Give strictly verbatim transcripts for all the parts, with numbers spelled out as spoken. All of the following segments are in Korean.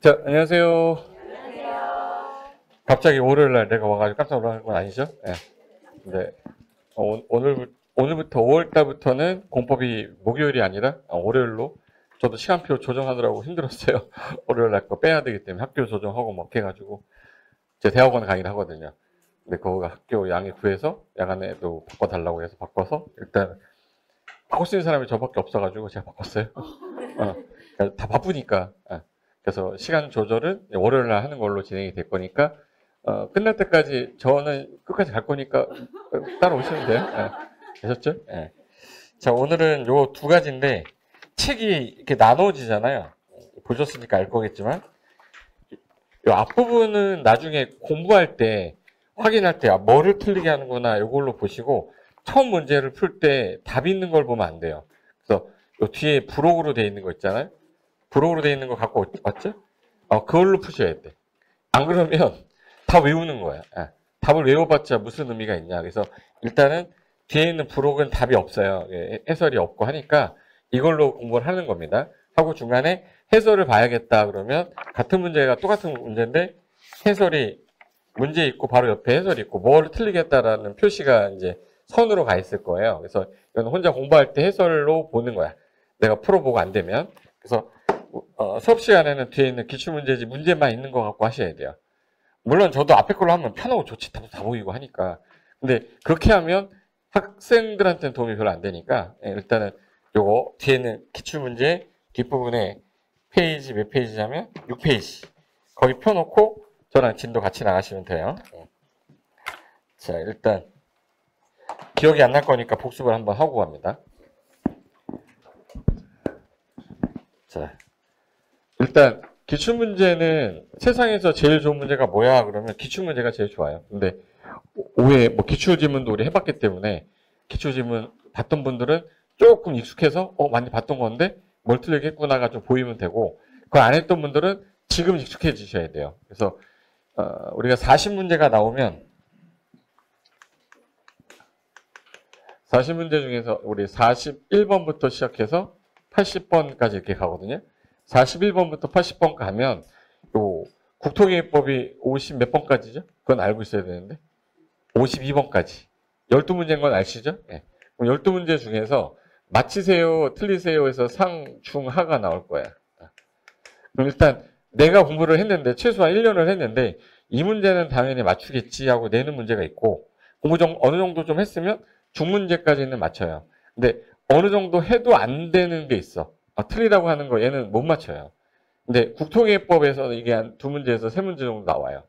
자, 안녕하세요. 안녕하세요. 갑자기 월요일날 내가 와가지고 깜짝 놀란 건 아니죠? 네. 네. 어, 오늘, 오늘부터 오월달부터는 공법이 목요일이 아니라 아, 월요일로. 저도 시간표 조정하느라고 힘들었어요. 월요일날 거 빼야 되기 때문에 학교 조정하고 막 해가지고. 제 대학원 강의를 하거든요. 근데 그거가 학교 양이 구해서 야간에도 바꿔달라고 해서 바꿔서 일단 바꿀 수 있는 사람이 저밖에 없어가지고 제가 바꿨어요. 어, 다 바쁘니까. 그래서 시간 조절은 월요일날 하는 걸로 진행이 될 거니까 어, 끝날 때까지 저는 끝까지 갈 거니까 따라오시면 돼요. 예, 되셨죠? 예. 자, 오늘은 요 두 가지인데 책이 이렇게 나눠지잖아요. 보셨으니까 알 거겠지만 요 앞부분은 나중에 공부할 때 확인할 때 뭐를 틀리게 하는구나 요걸로 보시고 처음 문제를 풀 때 답이 있는 걸 보면 안 돼요. 그래서 요 뒤에 부록으로 돼 있는 거 있잖아요. 부록으로 돼 있는 거 갖고 왔죠? 어, 그걸로 푸셔야 돼. 안 그러면 다 외우는 거야. 아, 답을 외워봤자 무슨 의미가 있냐. 그래서 일단은 뒤에 있는 부록은 답이 없어요. 예, 해설이 없고 하니까 이걸로 공부를 하는 겁니다. 하고 중간에 해설을 봐야겠다 그러면 같은 문제가 똑같은 문제인데 해설이 문제 있고 바로 옆에 해설이 있고 뭘 틀리겠다라는 표시가 이제 선으로 가 있을 거예요. 그래서 이건 혼자 공부할 때 해설로 보는 거야. 내가 풀어보고 안 되면. 그래서 어, 수업 시간에는 뒤에 있는 기출문제지 문제만 있는 거 갖고 하셔야 돼요. 물론 저도 앞에 걸로 하면 편하고 좋지. 다, 다 보이고 하니까. 근데 그렇게 하면 학생들한테는 도움이 별로 안 되니까 일단은 요거 뒤에 있는 기출문제 뒷부분에 페이지 몇 페이지냐면 육 페이지. 거기 펴놓고 저랑 진도 같이 나가시면 돼요. 자, 일단 기억이 안 날 거니까 복습을 한번 하고 갑니다. 자, 일단 기출문제는 세상에서 제일 좋은 문제가 뭐야? 그러면 기출문제가 제일 좋아요. 근데 오해, 뭐 기출지문도 우리 해봤기 때문에 기출지문 봤던 분들은 조금 익숙해서 어 많이 봤던 건데 뭘 틀리게 했구나가 좀 보이면 되고 그걸 안 했던 분들은 지금 익숙해지셔야 돼요. 그래서 어, 우리가 사십 문제가 나오면 사십 문제 중에서 우리 사십일 번부터 시작해서 팔십 번까지 이렇게 가거든요. 사십일 번부터 팔십 번 가면 요 국토계획법이 오십 몇 번까지죠? 그건 알고 있어야 되는데 오십이 번까지 십이 문제인 건 아시죠? 네. 그럼 십이 문제 중에서 맞히세요, 틀리세요 해서 상, 중, 하가 나올 거야. 그럼 일단 내가 공부를 했는데 최소한 일 년을 했는데 이 문제는 당연히 맞추겠지 하고 내는 문제가 있고 공부 좀 어느 정도 좀 했으면 중 문제까지는 맞춰요. 근데 어느 정도 해도 안 되는 게 있어. 아, 틀리다고 하는 거 얘는 못 맞춰요. 근데 국토계획법에서는 이게 한 두 문제에서 세 문제 정도 나와요.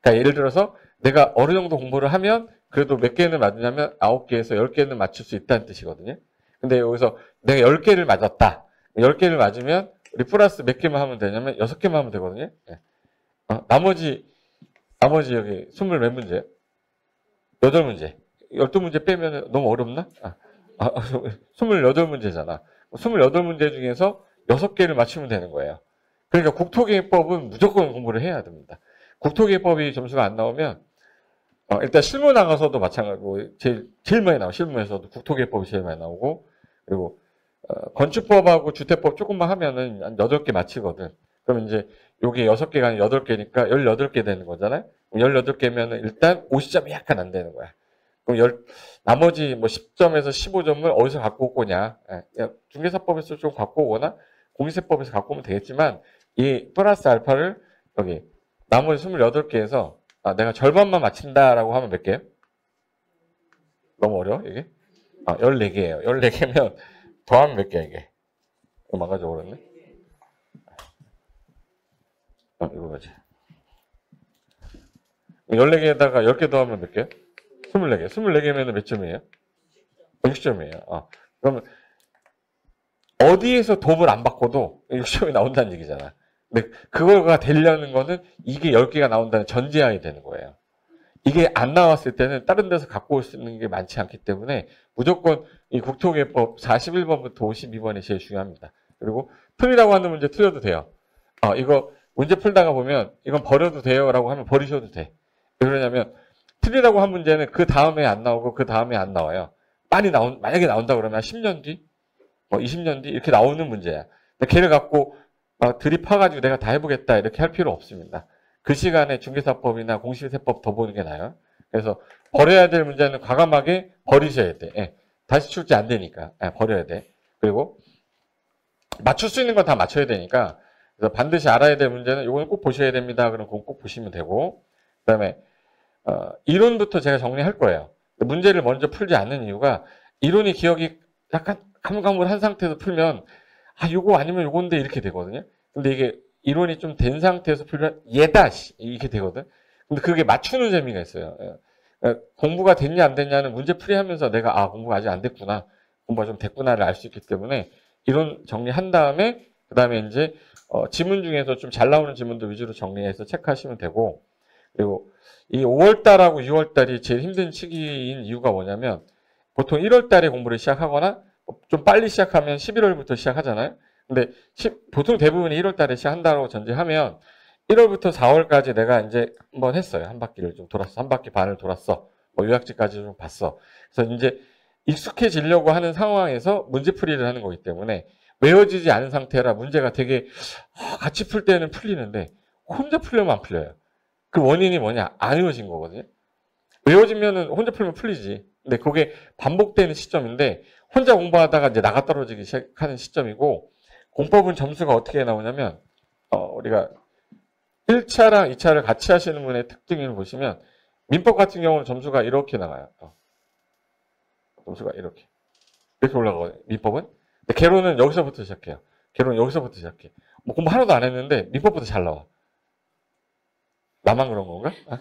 그러니까 예를 들어서 내가 어느 정도 공부를 하면 그래도 몇 개는 맞으냐면 아홉 개에서 열 개는 맞출 수 있다는 뜻이거든요. 근데 여기서 내가 열 개를 맞았다. 열 개를 맞으면 우리 플러스 몇 개만 하면 되냐면 여섯 개만 하면 되거든요. 네. 어, 나머지 나머지 여기 스물 몇 문제예요? 여덟 문제. 열두 문제 빼면 너무 어렵나? 아, 아, 스물여덟 문제잖아. 스물여덟 문제 중에서 여섯 개를 맞추면 되는 거예요. 그러니까 국토계획법은 무조건 공부를 해야 됩니다. 국토계획법이 점수가 안 나오면 어, 일단 실무 나가서도 마찬가지고 제일, 제일 많이 나와요. 실무에서도 국토계획법이 제일 많이 나오고 그리고 어, 건축법하고 주택법 조금만 하면은 한 여덟 개 맞히거든. 그럼 이제 요게 여섯 개가 아닌 여덟 개니까 열여덟 개 되는 거잖아요. 열여덟 개면은 일단 오십 점이 약간 안 되는 거야. 그럼 열, 나머지 뭐 십 점에서 십오 점을 어디서 갖고 올 거냐. 예, 중개사법에서 좀 갖고 오거나 공인세법에서 갖고 오면 되겠지만 이 플러스 알파를 여기 나머지 스물여덟 개에서 아, 내가 절반만 맞힌다라고 하면 몇 개예요? 너무 어려워 이게? 아, 열네 개예요. 열네 개면 더하면 몇 개야 이게? 이거 망가져 버렸네. 아, 이거 가지. 열네 개에다가 열 개 더하면 몇 개야? 스물네 개. 스물네 개면 몇 점이에요? 육십 점이에요. 아, 그러면 어디에서 도움을 안 받고도 육십 점이 나온다는 얘기잖아. 근데 그거가 되려는 거는 이게 열 개가 나온다는 전제하에 되는 거예요. 이게 안 나왔을 때는 다른 데서 갖고 올 수 있는 게 많지 않기 때문에 무조건 이 국토계획법 사십일 번부터 오십이 번이 제일 중요합니다. 그리고 틀리라고 하는 문제 틀려도 돼요. 아, 이거 문제 풀다가 보면 이건 버려도 돼요 라고 하면 버리셔도 돼. 왜 그러냐면 틀리라고 한 문제는 그 다음에 안 나오고 그 다음에 안 나와요. 많이 나온, 만약에 나온다 그러면 십 년 뒤, 뭐 이십 년 뒤 이렇게 나오는 문제야. 근데 걔를 갖고 아, 들이파가지고 내가 다 해보겠다 이렇게 할 필요 없습니다. 그 시간에 중개사법이나 공시세법 더 보는 게 나아요. 그래서 버려야 될 문제는 과감하게 버리셔야 돼. 예. 다시 출제 안 되니까. 예, 버려야 돼. 그리고 맞출 수 있는 건 다 맞춰야 되니까. 그래서 반드시 알아야 될 문제는 요거는 꼭 보셔야 됩니다. 그럼 그건 꼭 보시면 되고. 그다음에 어, 이론부터 제가 정리할 거예요. 문제를 먼저 풀지 않는 이유가 이론이 기억이 약간 가물가물한 상태에서 풀면 아 요거 아니면 요건데 이렇게 되거든요. 근데 이게 이론이 좀 된 상태에서 풀면 얘다 이렇게 되거든. 근데 그게 맞추는 재미가 있어요. 그러니까 공부가 됐냐 안 됐냐는 문제 풀이하면서 내가 아 공부가 아직 안 됐구나, 공부가 좀 됐구나를 알 수 있기 때문에 이론 정리한 다음에 그 다음에 이제 어, 지문 중에서 좀 잘 나오는 지문들 위주로 정리해서 체크하시면 되고, 그리고 이 오월달하고 유월달이 제일 힘든 시기인 이유가 뭐냐면 보통 일월달에 공부를 시작하거나 좀 빨리 시작하면 십일월부터 시작하잖아요. 근데 보통 대부분이 일월달에 시작한다고 전제하면 일월부터 사월까지 내가 이제 한번 했어요. 한 바퀴를 좀 돌았어. 한 바퀴 반을 돌았어. 뭐 요약지까지 좀 봤어. 그래서 이제 익숙해지려고 하는 상황에서 문제풀이를 하는 거기 때문에 외워지지 않은 상태라 문제가 되게 같이 풀 때는 풀리는데 혼자 풀려면 안 풀려요. 그 원인이 뭐냐? 안 외워진 거거든요. 외워지면은 혼자 풀면 풀리지. 근데 그게 반복되는 시점인데 혼자 공부하다가 이제 나가 떨어지기 시작하는 시점이고, 공법은 점수가 어떻게 나오냐면 어, 우리가 일 차랑 이 차를 같이 하시는 분의 특징을 보시면 민법 같은 경우는 점수가 이렇게 나가요. 어. 점수가 이렇게 이렇게 올라가거든요. 민법은. 근데 개론은 여기서부터 시작해요. 개론은 여기서부터 시작해. 뭐 공부 하나도 안 했는데 민법부터 잘 나와. 나만 그런 건가? 아?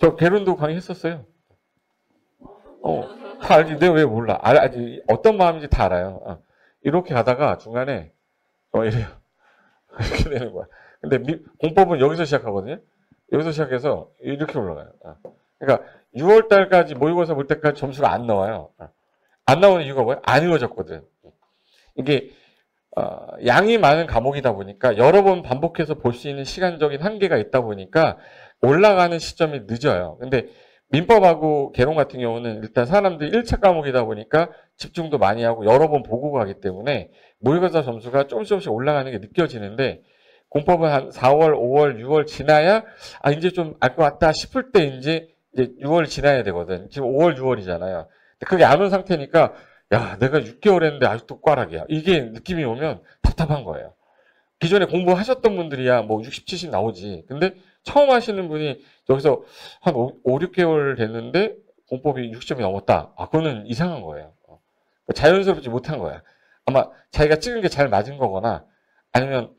저 개론도 강의했었어요. 어, 다 알지. 내가 왜 몰라? 알, 알지. 어떤 마음인지 다 알아요. 어. 이렇게 가다가 중간에 어 이래요. 이렇게 되는 거야. 근데 미, 공법은 여기서 시작하거든요. 여기서 시작해서 이렇게 올라가요. 어. 그러니까 유월달까지 모의고사 볼 때까지 점수가 안 나와요. 어. 안 나오는 이유가 뭐예요? 안 이루어졌거든. 이게 어, 양이 많은 과목이다 보니까 여러 번 반복해서 볼 수 있는 시간적인 한계가 있다 보니까 올라가는 시점이 늦어요. 근데 민법하고 개론 같은 경우는 일단 사람들이 일 차 과목이다 보니까 집중도 많이 하고 여러 번 보고 가기 때문에 모의고사 점수가 조금씩 조금씩 올라가는 게 느껴지는데, 공법은 한 사월, 오월, 유월 지나야 아 이제 좀 알 것 같다 싶을 때 이제, 이제 유월 지나야 되거든. 지금 오월, 유월이잖아요. 근데 그게 안 온 상태니까 야 내가 육 개월 했는데 아직도 꽈락이야. 이게 느낌이 오면 답답한 거예요. 기존에 공부하셨던 분들이야 뭐 육십, 칠십 나오지. 근데 처음 하시는 분이 여기서 한 오, 육 개월 됐는데 공법이 육십 점이 넘었다. 아, 그거는 이상한 거예요. 자연스럽지 못한 거야. 아마 자기가 찍은 게 잘 맞은 거거나 아니면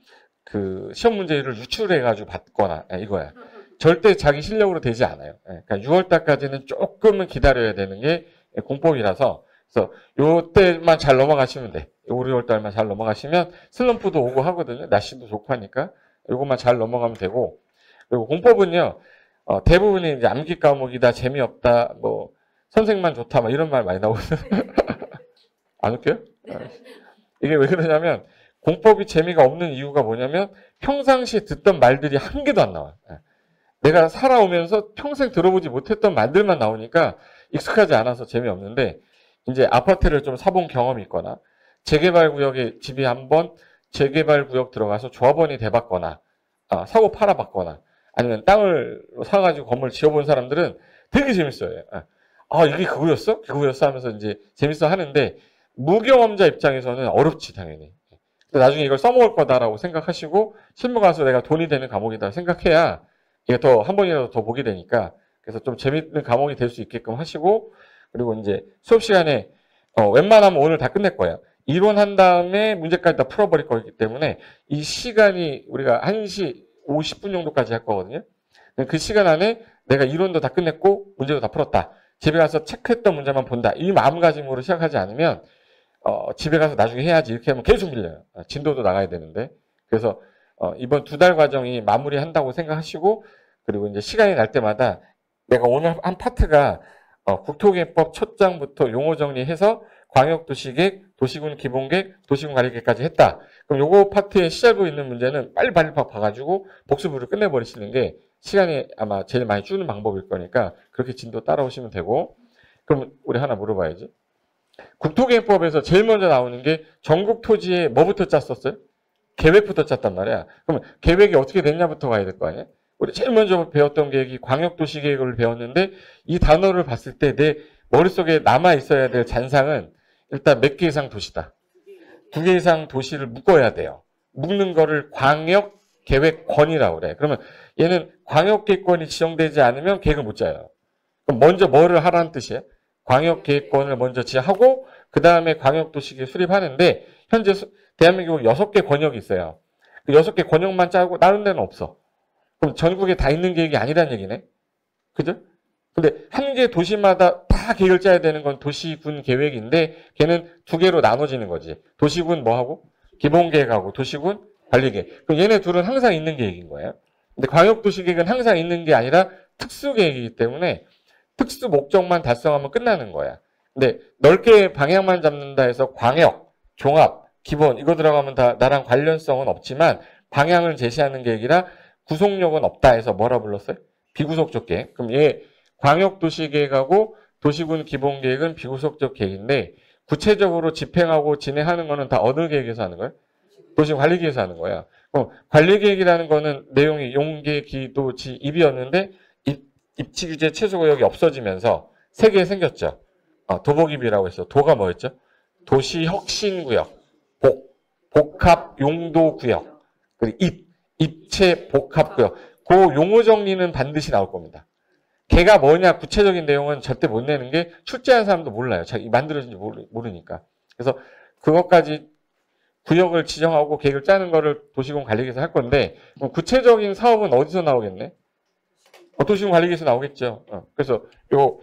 그 시험 문제를 유출해가지고 봤거나 이거야. 절대 자기 실력으로 되지 않아요. 그러니까 유월달까지는 조금은 기다려야 되는 게 공법이라서, 그래서 요때만 잘 넘어가시면 돼. 오, 유월달만 잘 넘어가시면 슬럼프도 오고 하거든요. 날씨도 좋고 하니까 요것만 잘 넘어가면 되고. 그리고 공법은요, 어, 대부분이 이제 암기 과목이다, 재미없다, 뭐, 선생만 좋다, 막 이런 말 많이 나오거든요. 안 웃겨요? 이게 왜 그러냐면, 공법이 재미가 없는 이유가 뭐냐면, 평상시에 듣던 말들이 한 개도 안 나와요. 내가 살아오면서 평생 들어보지 못했던 말들만 나오니까 익숙하지 않아서 재미없는데, 이제 아파트를 좀 사본 경험이 있거나, 재개발 구역에 집이 한번 재개발 구역 들어가서 조합원이 돼봤거나, 아, 사고 팔아봤거나, 아니면 땅을 사가지고 건물 지어본 사람들은 되게 재밌어요. 아, 이게 그거였어? 그거였어? 하면서 이제 재밌어 하는데, 무경험자 입장에서는 어렵지, 당연히. 나중에 이걸 써먹을 거다라고 생각하시고, 실무 가서 내가 돈이 되는 과목이다 생각해야, 이게 더, 한 번이라도 더 보게 되니까, 그래서 좀 재밌는 과목이 될 수 있게끔 하시고, 그리고 이제 수업 시간에, 어, 웬만하면 오늘 다 끝낼 거예요. 이론한 다음에 문제까지 다 풀어버릴 거기 때문에, 이 시간이 우리가 한 시 오십 분 정도까지 할 거거든요. 그 시간 안에 내가 이론도 다 끝냈고 문제도 다 풀었다. 집에 가서 체크했던 문제만 본다. 이 마음가짐으로 시작하지 않으면 어, 집에 가서 나중에 해야지 이렇게 하면 계속 밀려요. 진도도 나가야 되는데. 그래서 어, 이번 두 달 과정이 마무리한다고 생각하시고, 그리고 이제 시간이 날 때마다 내가 오늘 한 파트가 어, 국토계획법 첫 장부터 용어 정리해서 광역도시계획, 도시군 기본계획, 도시군 관리계획까지 했다. 그럼 요거 파트에 시작하고 있는 문제는 빨리빨리 봐가지고 복습으로 끝내버리시는 게 시간이 아마 제일 많이 줄는 방법일 거니까 그렇게 진도 따라오시면 되고. 그럼 우리 하나 물어봐야지. 국토계획법에서 제일 먼저 나오는 게 전국토지에 뭐부터 짰었어요? 계획부터 짰단 말이야. 그러면 계획이 어떻게 되느냐부터 가야 될 거 아니야? 우리 제일 먼저 배웠던 계획이 광역도시 계획을 배웠는데 이 단어를 봤을 때 내 머릿속에 남아있어야 될 잔상은 일단 몇 개 이상 도시다. 두 개 이상 도시를 묶어야 돼요. 묶는 거를 광역계획권이라고 그래. 그러면 얘는 광역계획권이 지정되지 않으면 계획을 못 짜요. 그럼 먼저 뭐를 하라는 뜻이에요? 광역계획권을 먼저 지하고 그 다음에 광역도시계획 수립하는데 현재 대한민국 여섯 개 권역이 있어요. 그 여섯 개 권역만 짜고 다른 데는 없어. 그럼 전국에 다 있는 계획이 아니란 얘기네. 그죠? 근데 한 개 도시마다 다 계획을 짜야 되는 건 도시군 계획인데 걔는 두 개로 나눠지는 거지. 도시군 뭐하고? 기본계획하고 도시군 관리계획. 그럼 얘네 둘은 항상 있는 계획인 거예요. 근데 광역도시계획은 항상 있는 게 아니라 특수계획이기 때문에 특수 목적만 달성하면 끝나는 거야. 근데 넓게 방향만 잡는다 해서 광역, 종합, 기본 이거 들어가면 다 나랑 관련성은 없지만 방향을 제시하는 계획이라 구속력은 없다 해서 뭐라 불렀어요? 비구속적 계획. 그럼 얘 광역도시 계획하고 도시군 기본 계획은 비구속적 계획인데 구체적으로 집행하고 진행하는 거는 다 어느 계획에서 하는 거예요? 도시관리계획에서 하는 거야. 그럼 관리계획이라는 거는 내용이 용계, 기도, 지, 입이었는데 입지규제 최소구역이 없어지면서 세 개 생겼죠. 아, 도복입이라고 했어. 도가 뭐였죠? 도시혁신구역, 복, 복합용도구역, 그리고 입, 입체복합구역. 그 용어 정리는 반드시 나올 겁니다. 걔가 뭐냐 구체적인 내용은 절대 못 내는 게 출제한 사람도 몰라요. 자기 만들어진지 모르니까. 그래서 그것까지 구역을 지정하고 계획을 짜는 거를 도시군 관리계에서 할 건데 그럼 구체적인 사업은 어디서 나오겠네? 어, 도시군 관리계에서 나오겠죠. 어, 그래서 요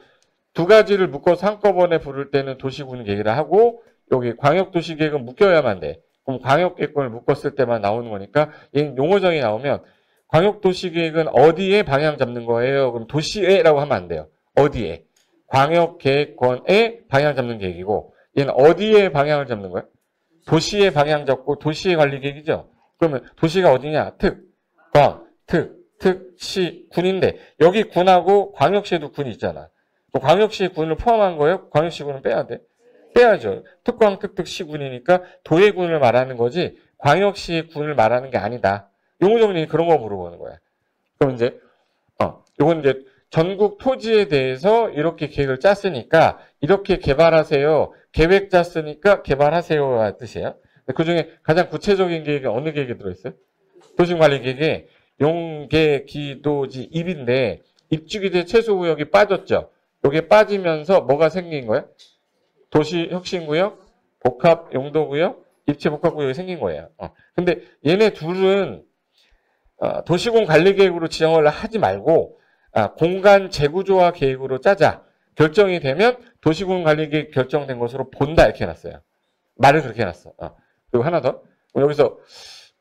두 가지를 묶어서 한꺼번에 부를 때는 도시군 계획이라 하고 여기 광역도시 계획은 묶여야만 돼. 그럼 광역계획권을 묶었을 때만 나오는 거니까 얘는 용어정이 나오면 광역도시계획은 어디에 방향 잡는 거예요? 그럼 도시에라고 하면 안 돼요. 어디에? 광역계획권에 방향 잡는 계획이고 얘는 어디에 방향을 잡는 거예요? 도시에 방향 잡고 도시의 관리계획이죠. 그러면 도시가 어디냐? 특, 광, 특, 특, 시, 군인데 여기 군하고 광역시에도 군이 있잖아. 광역시 군을 포함한 거예요? 광역시 군은 빼야 돼? 빼야죠. 특광, 특, 특, 시, 군이니까 도의 군을 말하는 거지 광역시 군을 말하는 게 아니다. 용어정리 그런 거 물어보는 거야. 그럼 이제 어, 요건 이제 전국 토지에 대해서 이렇게 계획을 짰으니까 이렇게 개발하세요. 계획 짰으니까 개발하세요가 뜻이에요. 그 중에 가장 구체적인 계획이 어느 계획이 들어있어요? 도시관리 계획에 용계, 기도지, 입인데 입지규제 최소구역이 빠졌죠. 여기에 빠지면서 뭐가 생긴 거예요? 도시혁신구역, 복합용도구역, 입체복합구역이 생긴 거예요. 어. 근데 얘네 둘은 어, 도시군 관리계획으로 지정을 하지 말고 아, 공간 재구조화 계획으로 짜자. 결정이 되면 도시군 관리계획 결정된 것으로 본다 이렇게 해놨어요. 말을 그렇게 해놨어. 어. 그리고 하나 더. 여기서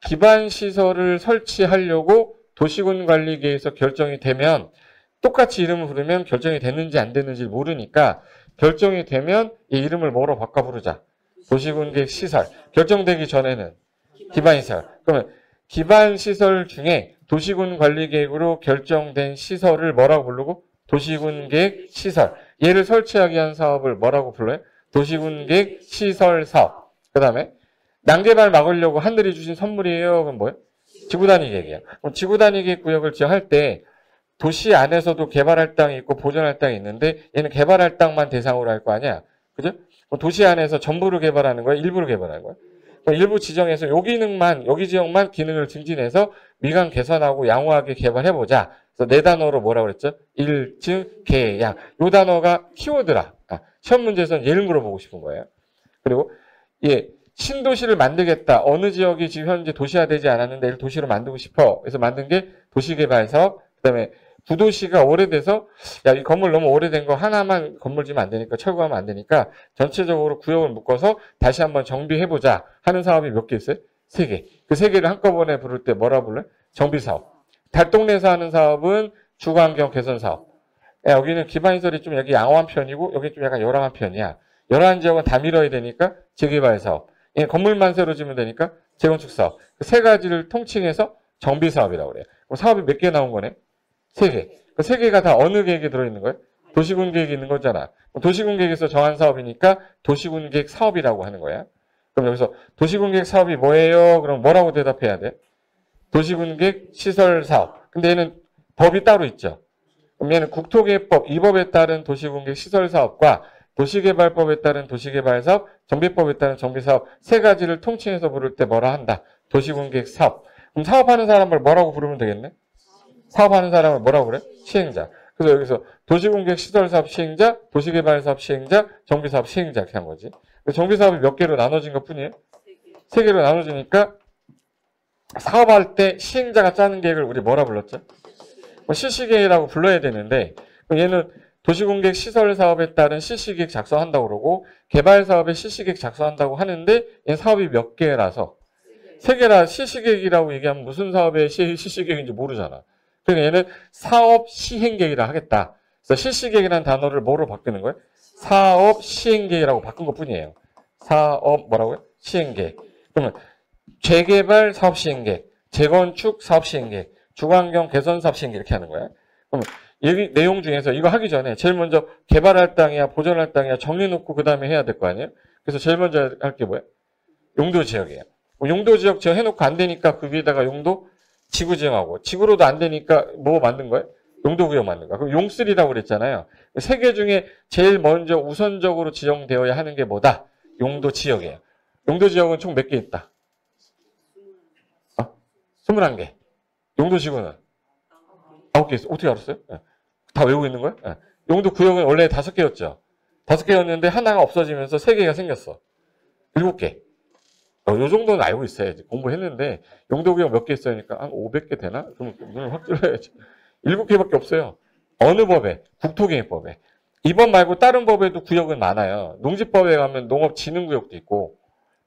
기반시설을 설치하려고 도시군 관리계획에서 결정이 되면 똑같이 이름을 부르면 결정이 됐는지 안 됐는지 모르니까 결정이 되면 이 이름을 뭐로 바꿔 부르자. 도시군 계획 시설. 결정되기 전에는 기반시설. 그러면 기반시설 중에 도시군 관리계획으로 결정된 시설을 뭐라고 부르고? 도시군 계획 시설. 얘를 설치하기 위한 사업을 뭐라고 불러요? 도시군 계획 시설 사업. 그 다음에 낭개발 막으려고 하늘이 주신 선물이에요. 그럼 뭐예요? 지구단위 계획이에요. 그럼 지구단위 계획 구역을 지정할 때 도시 안에서도 개발할 땅이 있고 보전할 땅이 있는데 얘는 개발할 땅만 대상으로 할 거 아니야. 그죠? 도시 안에서 전부를 개발하는 거야? 일부를 개발하는 거야? 일부 지정에서 요 기능만, 여기 지역만 기능을 증진해서 미관 개선하고 양호하게 개발해보자. 그래서 네 단어로 뭐라고 그랬죠? 일, 즉, 개, 양. 요 단어가 키워드라. 아, 시험 문제에서는 예를 물어보고 싶은 거예요. 그리고, 예, 신도시를 만들겠다. 어느 지역이 지금 현재 도시화되지 않았는데 이를 도시로 만들고 싶어. 그래서 만든 게 도시개발 사업, 그 다음에 구도시가 오래돼서, 야, 이 건물 너무 오래된 거 하나만 건물 지면 안 되니까, 철거하면 안 되니까, 전체적으로 구역을 묶어서 다시 한번 정비해보자 하는 사업이 몇 개 있어요? 세 개. 그 세 개를 한꺼번에 부를 때 뭐라 불러요? 정비사업. 달동네에서 하는 사업은 주거환경 개선 사업. 야, 여기는 기반시설이 좀 여기 양호한 편이고, 여기 좀 약간 열악한 편이야. 열악한 지역은 다 밀어야 되니까, 재개발 사업. 예, 건물만 새로 지면 되니까, 재건축 사업. 그 세 가지를 통칭해서 정비사업이라고 그래요. 그럼 사업이 몇 개 나온 거네? 세 개. 그 세 개가 다 어느 계획에 들어있는 거예요? 도시군 계획이 있는 거잖아. 도시군 계획에서 정한 사업이니까 도시군 계획 사업이라고 하는 거야. 그럼 여기서 도시군계획 사업이 뭐예요? 그럼 뭐라고 대답해야 돼? 도시군계획 시설 사업. 근데 얘는 법이 따로 있죠. 그럼 얘는 국토개혁법 이 법에 따른 도시군계획 시설 사업과 도시개발법에 따른 도시개발사업, 정비법에 따른 정비사업 세 가지를 통칭해서 부를 때 뭐라 한다? 도시군계획 사업. 그럼 사업하는 사람을 뭐라고 부르면 되겠네? 사업하는 사람을 뭐라고 그래? 시행자. 그래서 여기서 도시군계획 시설사업 시행자, 도시개발사업 시행자, 정비사업 시행자 이렇게 한 거지. 정비사업이 몇 개로 나눠진 것 뿐이에요? 세 개로 나눠지니까 사업할 때 시행자가 짜는 계획을 우리 뭐라 불렀죠? 뭐 실시계획이라고 불러야 되는데 얘는 도시공객 시설사업에 따른 실시계획 작성한다고 그러고 개발사업에 실시계획 작성한다고 하는데 얘 사업이 몇 개라서 세 개라 실시계획이라고 얘기하면 무슨 사업의 실시계획인지 모르잖아. 그러니까 얘는 사업시행계획이라 하겠다. 그래서 실시계획이라는 단어를 뭐로 바꾸는 거예요? 사업시행계획이라고 바꾼 것 뿐이에요. 사업 뭐라고요? 시행계획. 그러면 재개발 사업시행계획, 재건축 사업시행계획, 주거환경 개선 사업시행계획 이렇게 하는 거야. 그러면 여기 내용 중에서 이거 하기 전에 제일 먼저 개발할 땅이야, 보존할 땅이야 정해놓고 그 다음에 해야 될 거 아니에요? 그래서 제일 먼저 할 게 뭐예요? 용도지역이에요. 용도지역 지정 해놓고 안 되니까 그 위에다가 용도 지구 지정하고 지구로도 안 되니까 뭐 만든 거예요? 용도구역 만든 거야. 그럼 용쓰리라고 그랬잖아요. 세 개 중에 제일 먼저 우선적으로 지정되어야 하는 게 뭐다? 용도지역이에요. 용도지역은 총 몇 개 있다? 어? 스물한 개. 용도지구는? 아홉 개 있어. 어떻게 알았어요? 네. 다 외우고 있는 거예요? 네. 용도구역은 원래 다섯 개였죠. 다섯 개였는데 하나가 없어지면서 세 개가 생겼어. 일곱 개. 어, 요 정도는 알고 있어야지. 공부했는데 용도구역 몇 개 있어야 하니까 한 오백 개 되나? 그럼 눈을 확 찔러야지. 일곱 개밖에 없어요. 어느 법에? 국토개혁법에. 이번 말고 다른 법에도 구역은 많아요. 농지법에 가면 농업진흥구역도 있고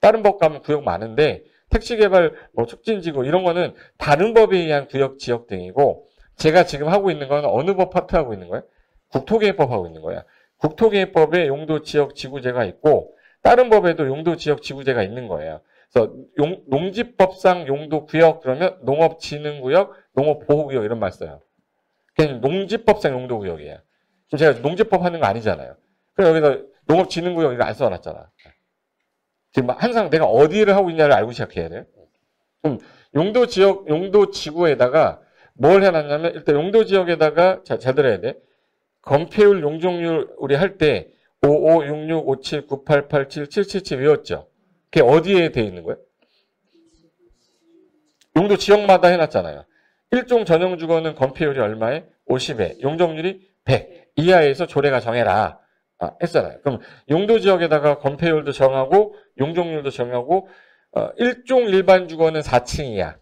다른 법 가면 구역 많은데 택지개발, 뭐 촉진지구 이런 거는 다른 법에 의한 구역, 지역 등이고 제가 지금 하고 있는 건 어느 법 파트하고 있는 거예요? 국토개혁법 하고 있는 거야. 국토개혁법에 용도지역 지구제가 있고 다른 법에도 용도지역 지구제가 있는 거예요. 그래서 용, 농지법상 용도구역 그러면 농업진흥구역, 농업보호구역 이런 말 써요. 그냥 농지법상 용도구역이에요. 지금 제가 농지법 하는 거 아니잖아요. 그럼 여기서 농업진흥구역 이거 안 써놨잖아. 지금 항상 내가 어디를 하고 있냐를 알고 시작해야 돼요. 그럼 용도지역, 용도지구에다가 뭘 해놨냐면 일단 용도지역에다가 잘, 잘 들어야 돼. 건폐율, 용적률 우리 할 때 오십오, 육십육, 오십칠, 구십팔, 팔십칠, 칠십칠칠 외웠죠. 그게 어디에 돼 있는 거예요? 용도지역마다 해놨잖아요. 일종 전용주거는 건폐율이 얼마에? 오십에. 용적률이 백. 이하에서 조례가 정해라. 아, 했잖아요. 그럼 용도지역에다가 건폐율도 정하고 용적률도 정하고 어, 일종 일반주거는 사 층 이야.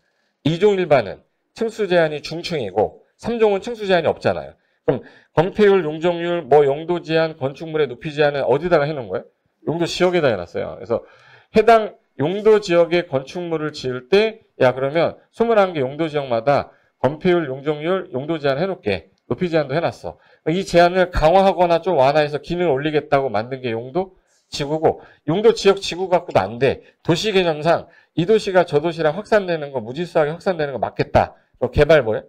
이종 일반은 층수 제한이 중층이고 삼종은 층수 제한이 없잖아요. 그럼 건폐율, 용적률, 뭐 용도 제한, 건축물의 높이 제한은 어디다가 해놓은 거예요? 용도 지역에다 해놨어요. 그래서 해당 용도 지역의 건축물을 지을 때 야 그러면 이십일 개 용도 지역마다 건폐율, 용적률, 용도 제한 해놓게 높이 제한도 해놨어. 이 제한을 강화하거나 좀 완화해서 기능을 올리겠다고 만든 게 용도 지구고 용도 지역 지구 갖고도 안 돼. 도시 개념상 이 도시가 저 도시랑 확산되는 거 무질서하게 확산되는 거 맞겠다. 개발 뭐예요?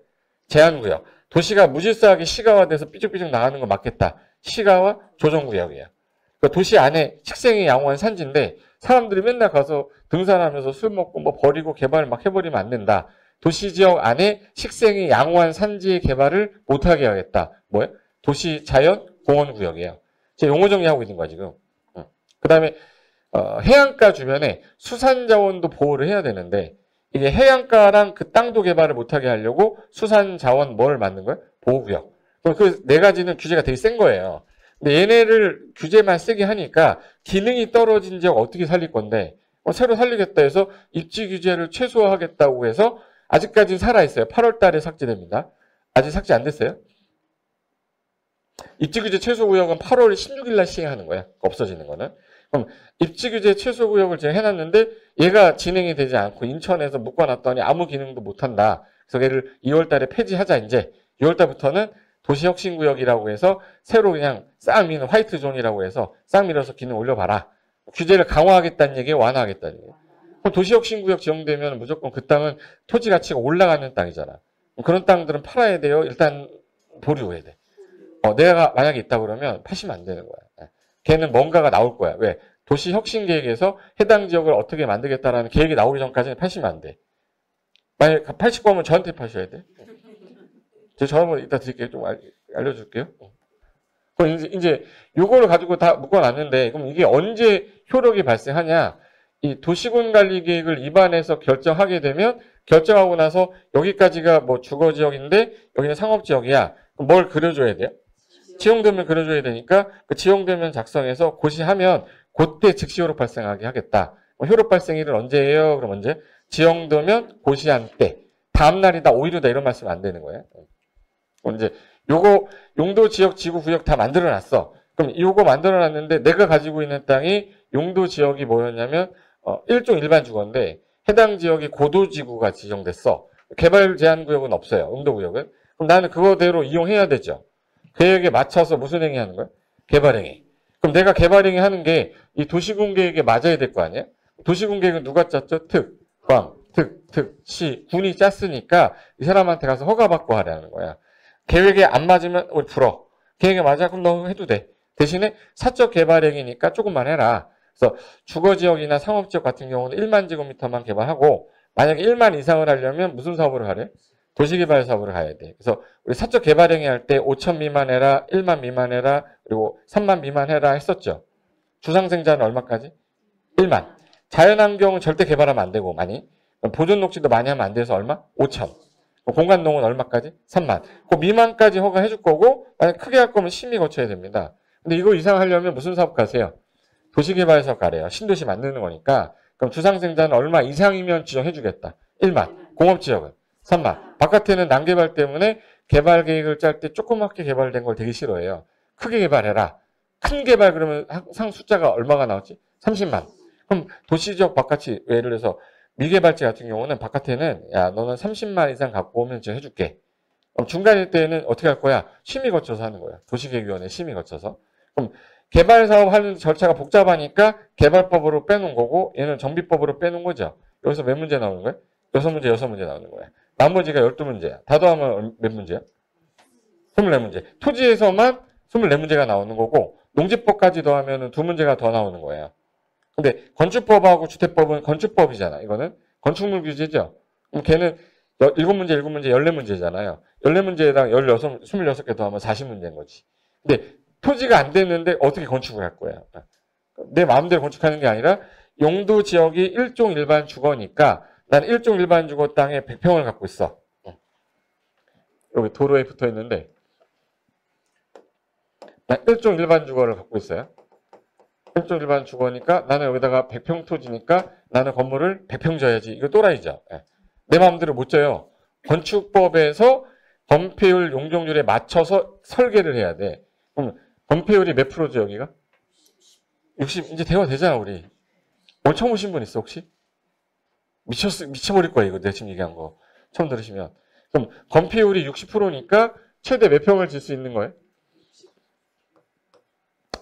제한구역. 도시가 무질서하게 시가화돼서 삐죽삐죽 나가는 거 맞겠다. 시가화 조정구역이에요. 그러니까 도시 안에 식생이 양호한 산지인데 사람들이 맨날 가서 등산하면서 술 먹고 뭐 버리고 개발 막 해버리면 안 된다. 도시지역 안에 식생이 양호한 산지의 개발을 못하게 하겠다. 뭐예요? 도시 자연 공원구역이에요. 제가 용어 정리하고 있는 거야 지금. 그 다음에 어, 해안가 주변에 수산자원도 보호를 해야 되는데 이게 해안가랑 그 땅도 개발을 못하게 하려고 수산자원 뭘 만든 거예요? 보호구역. 그 네 가지는 규제가 되게 센 거예요. 근데 얘네를 규제만 쓰게 하니까 기능이 떨어진 지역 어떻게 살릴 건데 어, 새로 살리겠다 해서 입지 규제를 최소화하겠다고 해서 아직까지는 살아있어요. 팔월 달에 삭제됩니다. 아직 삭제 안 됐어요. 입지 규제 최소 구역은 팔월 십육 일 날 시행하는 거야. 없어지는 거는. 그럼 입지규제 최소구역을 제가 해놨는데 얘가 진행이 되지 않고 인천에서 묶어놨더니 아무 기능도 못한다. 그래서 얘를 이월 달에 폐지하자 이제. 유월 달부터는 도시혁신구역이라고 해서 새로 그냥 싹 미는 화이트존이라고 해서 싹 밀어서 기능 올려봐라. 규제를 강화하겠다는 얘기에 완화하겠다는 얘기예요. 그럼 도시혁신구역 지정되면 무조건 그 땅은 토지 가치가 올라가는 땅이잖아. 그런 땅들은 팔아야 돼요. 일단 보류해야 돼. 어, 내가 만약에 있다 그러면 파시면 안 되는 거야. 걔는 뭔가가 나올 거야. 왜? 도시혁신계획에서 해당 지역을 어떻게 만들겠다라는 계획이 나오기 전까지는 파시면 안 돼. 만약에 팔십 거면 저한테 파셔야 돼. 제 전화번호 이따 드릴게요. 좀 알, 알려줄게요. 그럼 이제, 이제 요거를 가지고 다 묶어놨는데, 그럼 이게 언제 효력이 발생하냐. 이 도시군관리계획을 입안해서 결정하게 되면, 결정하고 나서 여기까지가 뭐 주거지역인데 여기는 상업지역이야. 그럼 뭘 그려줘야 돼요? 지용도면 그려줘야 되니까 그 지용도면 작성해서 고시하면 그때 즉시 효력 발생하게 하겠다. 뭐 효력 발생일은 언제예요? 그럼 언제? 지용도면 고시한 때. 다음 날이다, 오일이다 이런 말씀 안 되는 거예요. 그럼 이제 요거 용도 지역, 지구, 구역 다 만들어놨어. 그럼 요거 만들어놨는데 내가 가지고 있는 땅이 용도 지역이 뭐였냐면 어, 일종 일반 주거인데 해당 지역이 고도지구가 지정됐어. 개발 제한 구역은 없어요. 음도구역은. 그럼 나는 그거대로 이용해야 되죠. 계획에 맞춰서 무슨 행위 하는 거야? 개발행위. 그럼 내가 개발행위 하는 게 이 도시군 계획에 맞아야 될 거 아니야? 도시군 계획은 누가 짰죠? 특, 광, 특, 특, 시, 군이 짰으니까 이 사람한테 가서 허가받고 하라는 거야. 계획에 안 맞으면 우리 불어. 계획에 맞아? 그럼 너 해도 돼. 대신에 사적 개발행위니까 조금만 해라. 그래서 주거지역이나 상업지역 같은 경우는 일만 제곱미터만 개발하고 만약에 일만 이상을 하려면 무슨 사업을 하래? 도시개발 사업을 가야 돼. 그래서 우리 사적 개발행위 할 때 오천 미만 해라, 일만 미만 해라, 그리고 삼만 미만 해라 했었죠. 주상생자는 얼마까지? 일만. 자연환경은 절대 개발하면 안 되고 많이. 보존 녹지도 많이 하면 안 돼서 얼마? 오천. 공간농은 얼마까지? 삼만. 그 미만까지 허가해 줄 거고 만약 크게 할 거면 심의 거쳐야 됩니다. 근데 이거 이상 하려면 무슨 사업 가세요? 도시개발 사업 가래요. 신도시 만드는 거니까. 그럼 주상생자는 얼마 이상이면 지정해 주겠다. 일만. 공업지역은? 삼만. 바깥에는 난개발 때문에 개발 계획을 짤 때 조그맣게 개발된 걸 되게 싫어해요. 크게 개발해라. 큰 개발 그러면 항상 숫자가 얼마가 나오지? 삼십만. 그럼 도시지역 바깥이 예를 들어서 미개발지 같은 경우는 바깥에는 야 너는 삼십만 이상 갖고 오면 제가 해줄게. 그럼 중간일 때는 어떻게 할 거야? 심의 거쳐서 하는 거야. 도시계획위원회 심의 거쳐서. 그럼 개발 사업 하는 절차가 복잡하니까 개발법으로 빼놓은 거고 얘는 정비법으로 빼놓은 거죠. 여기서 몇 문제 나오는 거예요? 여섯 문제, 여섯 문제 나오는 거예요. 나머지가 열두 문제야. 다 더하면 몇 문제야? 스물네 문제. 토지에서만 스물네 문제가 나오는 거고 농지법까지 더하면 두 문제가 더 나오는 거예요. 근데 건축법하고 주택법은 건축법이잖아. 이거는 건축물 규제죠. 그럼 걔는 일곱 문제, 일곱 문제, 열네 문제잖아요. 열네 문제에다가 열여섯, 스물여섯 개 더하면 사십 문제인 거지. 근데 토지가 안 됐는데 어떻게 건축을 할 거야? 내 마음대로 건축하는 게 아니라 용도 지역이 일종 일반 주거니까 난 일종 일반 주거 땅에 백 평을 갖고 있어. 여기 도로에 붙어 있는데 난 일종 일반 주거를 갖고 있어요. 일종 일반 주거니까 나는 여기다가 백 평 토지니까 나는 건물을 백 평 져야지. 이거 또라이죠. 내 마음대로 못 져요. 건축법에서 건폐율 용적률에 맞춰서 설계를 해야 돼. 그럼 건폐율이 몇 프로죠 여기가? 육십. 이제 대화 되잖아 우리. 오늘 처음 오신 분 있어 혹시? 미쳤어, 미쳐버릴 거야, 이거. 내가 지금 얘기한 거. 처음 들으시면. 그럼, 건폐율이 육십 퍼센트니까, 최대 몇 평을 질 수 있는 거예요?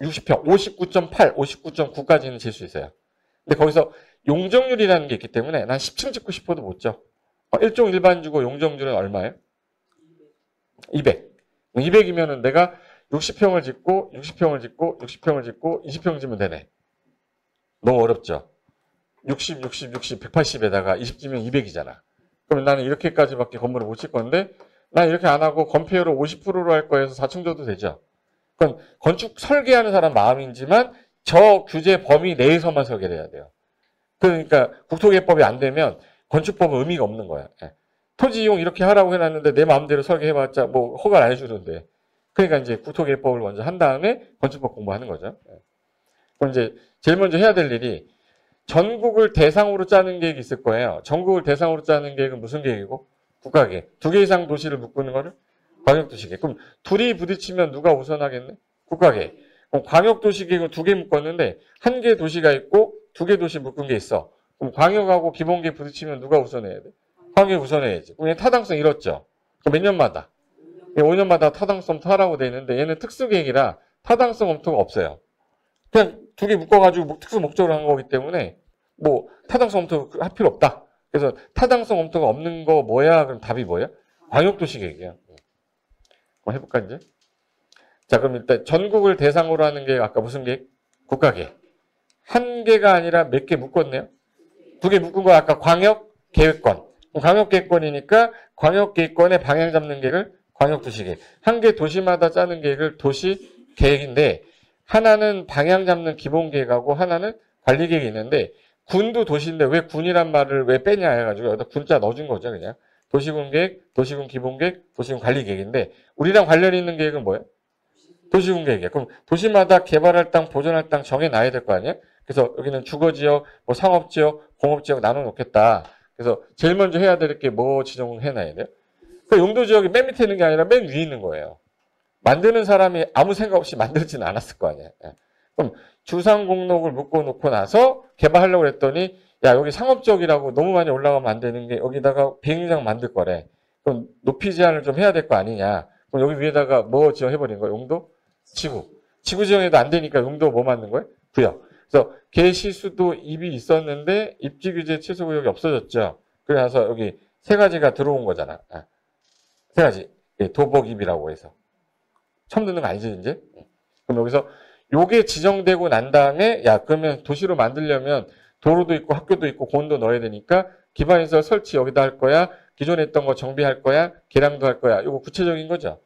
육십 평. 오십구 점 팔, 오십구 점 구까지는 질 수 있어요. 근데 거기서 용적률이라는 게 있기 때문에, 난 십 층 짓고 싶어도 못 져. 일종 일반 주거 용적률은 얼마예요? 이백. 이백이면은 내가 육십 평을 짓고, 육십 평을 짓고, 육십 평을 짓고, 이십 평 짓면 되네. 너무 어렵죠? 육십, 육십, 육십, 백팔십에다가 이십 지면 이백이잖아. 그럼 나는 이렇게까지밖에 건물을 못 칠 건데 난 이렇게 안 하고 건폐율을 오십 퍼센트로 할 거에서 사 층 줘도 되죠. 그건 건축 설계하는 사람 마음이지만 저 규제 범위 내에서만 설계를 해야 돼요. 그러니까 국토계획법이 안 되면 건축법은 의미가 없는 거야. 토지 이용 이렇게 하라고 해놨는데 내 마음대로 설계해봤자 뭐 허가를 안 해주는데. 그러니까 이제 국토계획법을 먼저 한 다음에 건축법 공부하는 거죠. 그럼 이제 제일 먼저 해야 될 일이 전국을 대상으로 짜는 계획이 있을 거예요. 전국을 대상으로 짜는 계획은 무슨 계획이고? 국가계획. 두 개 이상 도시를 묶는 거를 광역도시계획. 그럼 둘이 부딪히면 누가 우선하겠네? 국가계획. 그럼 광역도시계획은 두 개 묶었는데 한 개 도시가 있고 두 개 도시 묶은 게 있어. 그럼 광역하고 기본계획 부딪히면 누가 우선해야 돼? 광역이 우선해야지. 그럼 타당성 잃었죠. 몇 년마다? 오 년마다 타당성 타라고 돼 있는데 얘는 특수계획이라 타당성 검토가 없어요. 그냥 두 개 묶어가지고 특수 목적으로 한 거기 때문에 뭐 타당성 검토 할 필요 없다. 그래서 타당성 검토가 없는 거 뭐야? 그럼 답이 뭐야? 광역도시 계획이야. 한번 해볼까 이제? 자 그럼 일단 전국을 대상으로 하는 게 아까 무슨 계획? 국가 계획. 한 개가 아니라 몇 개 묶었네요. 두 개 묶은 거 아까 광역계획권. 광역계획권이니까 광역계획권의 방향 잡는 계획을 광역도시계획. 한 개 도시마다 짜는 계획을 도시계획인데 하나는 방향 잡는 기본계획하고 하나는 관리계획이 있는데 군도 도시인데 왜 군이란 말을 왜 빼냐 해가지고 여기다 군자 넣어준 거죠. 그냥 도시군계획, 도시군기본계획, 도시군관리계획인데 우리랑 관련 있는 계획은 뭐예요? 도시군계획이에요. 그럼 도시마다 개발할 땅, 보존할 땅 정해놔야 될 거 아니에요? 그래서 여기는 주거지역, 뭐 상업지역, 공업지역 나눠놓겠다. 그래서 제일 먼저 해야 될 게 뭐 지정해놔야 돼요? 그 용도지역이 맨 밑에 있는 게 아니라 맨 위에 있는 거예요. 만드는 사람이 아무 생각 없이 만들지는 않았을 거 아니에요. 그럼 주상공록을 묶어놓고 나서 개발하려고 했더니 야 여기 상업적이라고 너무 많이 올라가면 안 되는 게 여기다가 비행장 만들 거래. 그럼 높이 제한을 좀 해야 될 거 아니냐. 그럼 여기 위에다가 뭐 지정해버린 거예요? 용도? 지구. 지구 지정해도 안 되니까 용도 뭐 만든 거예요? 구역. 그래서 개시수도 입이 있었는데 입지규제 취소구역이 없어졌죠. 그래서 여기 세 가지가 들어온 거잖아. 아, 세 가지. 예, 도복입이라고 해서. 처음 듣는 거 아니지 이제? 그럼 여기서 요게 지정되고 난 다음에 야 그러면 도시로 만들려면 도로도 있고 학교도 있고 공원도 넣어야 되니까 기반시설 설치 여기다 할 거야. 기존에 있던 거 정비할 거야. 개량도 할 거야. 요거 구체적인 거죠.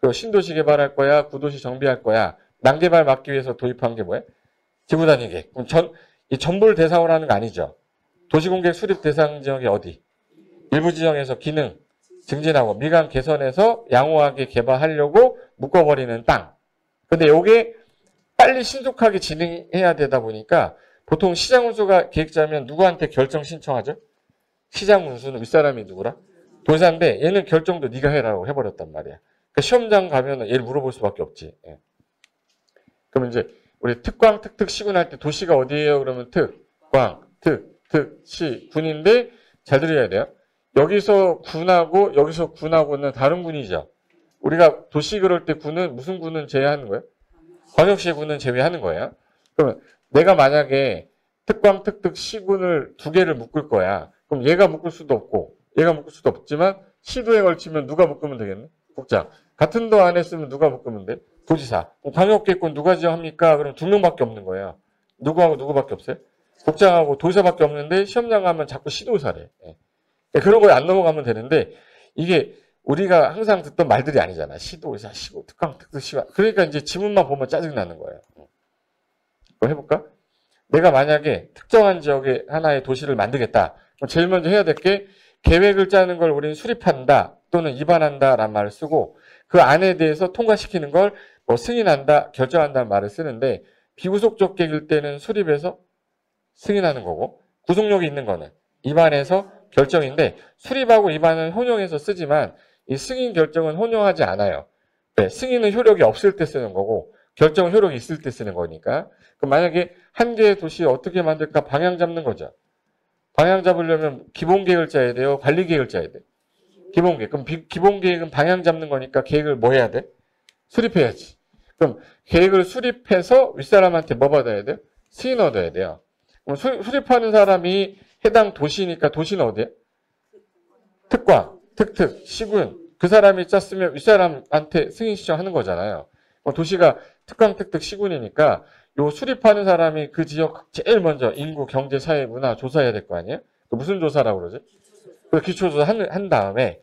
그리고 신도시 개발할 거야. 구도시 정비할 거야. 난개발 막기 위해서 도입한 게 뭐예요? 지구단위 계획. 그럼 전, 이 전부를 대상으로 하는 거 아니죠. 도시공계획 수립 대상 지역이 어디? 일부 지역에서 기능, 증진하고 미관 개선해서 양호하게 개발하려고 묶어버리는 땅. 근데 요게 빨리 신속하게 진행해야 되다 보니까 보통 시장운수가 계획자면 누구한테 결정 신청하죠? 시장운수는 윗사람이 누구라? 도사인데 얘는 결정도 네가 해라고 해버렸단 말이야. 그러니까 시험장 가면 얘를 물어볼 수밖에 없지. 예. 그럼 이제 우리 특광, 특특, 시군할 때 도시가 어디예요? 그러면 특, 광, 특, 특, 시, 군인데 잘 들어야 돼요. 여기서 군하고 여기서 군하고는 다른 군이죠. 우리가 도시 그럴 때 군은 무슨 군은 제외하는 거예요? 광역시의 군은 제외하는 거예요. 그러면 내가 만약에 특광, 특특, 시군을 두 개를 묶을 거야. 그럼 얘가 묶을 수도 없고 얘가 묶을 수도 없지만 시도에 걸치면 누가 묶으면 되겠네? 국장. 같은 도 안에 쓰면 누가 묶으면 돼? 도지사. 광역계획권 누가 지정합니까? 그럼 두 명밖에 없는 거예요. 누구하고 누구밖에 없어요? 국장하고 도지사밖에 없는데 시험장 가면 자꾸 시도사래. 예. 그런 거에 안 넘어가면 되는데 이게 우리가 항상 듣던 말들이 아니잖아. 시도사, 시고, 특강, 특특시가. 그러니까 이제 지문만 보면 짜증나는 거예요. 해볼까? 내가 만약에 특정한 지역에 하나의 도시를 만들겠다. 그럼 제일 먼저 해야 될 게 계획을 짜는 걸 우리는 수립한다 또는 입안한다 라는 말을 쓰고 그 안에 대해서 통과시키는 걸 뭐 승인한다, 결정한다는 말을 쓰는데 비구속적 계획일 때는 수립해서 승인하는 거고 구속력이 있는 거는 입안에서 결정인데 수립하고 입안은 혼용해서 쓰지만 이 승인 결정은 혼용하지 않아요. 네, 승인은 효력이 없을 때 쓰는 거고 결정 효력이 있을 때 쓰는 거니까. 그럼 만약에 한 개의 도시 어떻게 만들까 방향 잡는 거죠. 방향 잡으려면 기본 계획을 짜야 돼요. 관리 계획을 짜야 돼. 기본 계획. 그럼 비, 기본 계획은 방향 잡는 거니까 계획을 뭐 해야 돼? 수립해야지. 그럼 계획을 수립해서 윗사람한테 뭐 받아야 돼요? 승인 얻어야 돼요. 그럼 수, 수립하는 사람이 해당 도시니까 도시는 어디야? 특광, 특특, 시군. 그 사람이 짰으면 윗사람한테 승인 신청하는 거잖아요. 도시가 특강, 특특, 시군이니까 요 수립하는 사람이 그 지역 제일 먼저 인구, 경제, 사회, 문화 조사해야 될 거 아니에요? 무슨 조사라고 그러지? 기초조사 한, 한 다음에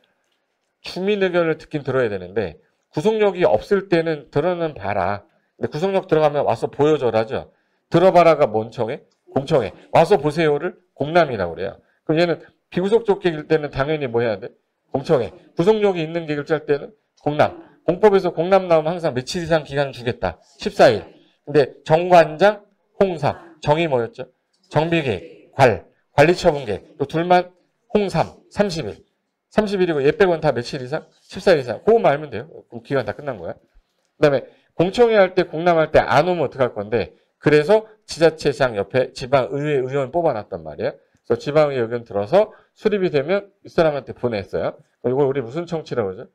주민 의견을 듣긴 들어야 되는데 구속력이 없을 때는 들어는 봐라. 근데 구속력 들어가면 와서 보여줘라죠. 들어봐라가 뭔 청해? 공청해. 와서 보세요를 공람이라고 그래요. 그럼 얘는 비구속적 계획일 때는 당연히 뭐 해야 돼? 공청해. 구속력이 있는 계획을 짤 때는 공람. 공법에서 공람 나오면 항상 며칠 이상 기간을 주겠다. 십사 일. 근데 정관장, 홍삼. 정이 뭐였죠? 정비계획, 관, 관리처분계획. 이 둘만 홍삼, 삼십 일. 삼십 일이고 얘 빼고는 다 며칠 이상? 십사 일 이상. 그거만 알면 돼요. 그럼 기간 다 끝난 거야. 그 다음에 공청회 할 때, 공람 할 때 안 오면 어떡할 건데 그래서 지자체장 옆에 지방의회 의원 뽑아놨단 말이에요. 그래서 지방의회 의견 들어서 수립이 되면 이 사람한테 보냈어요. 이걸 우리 무슨 청취라고 그러죠?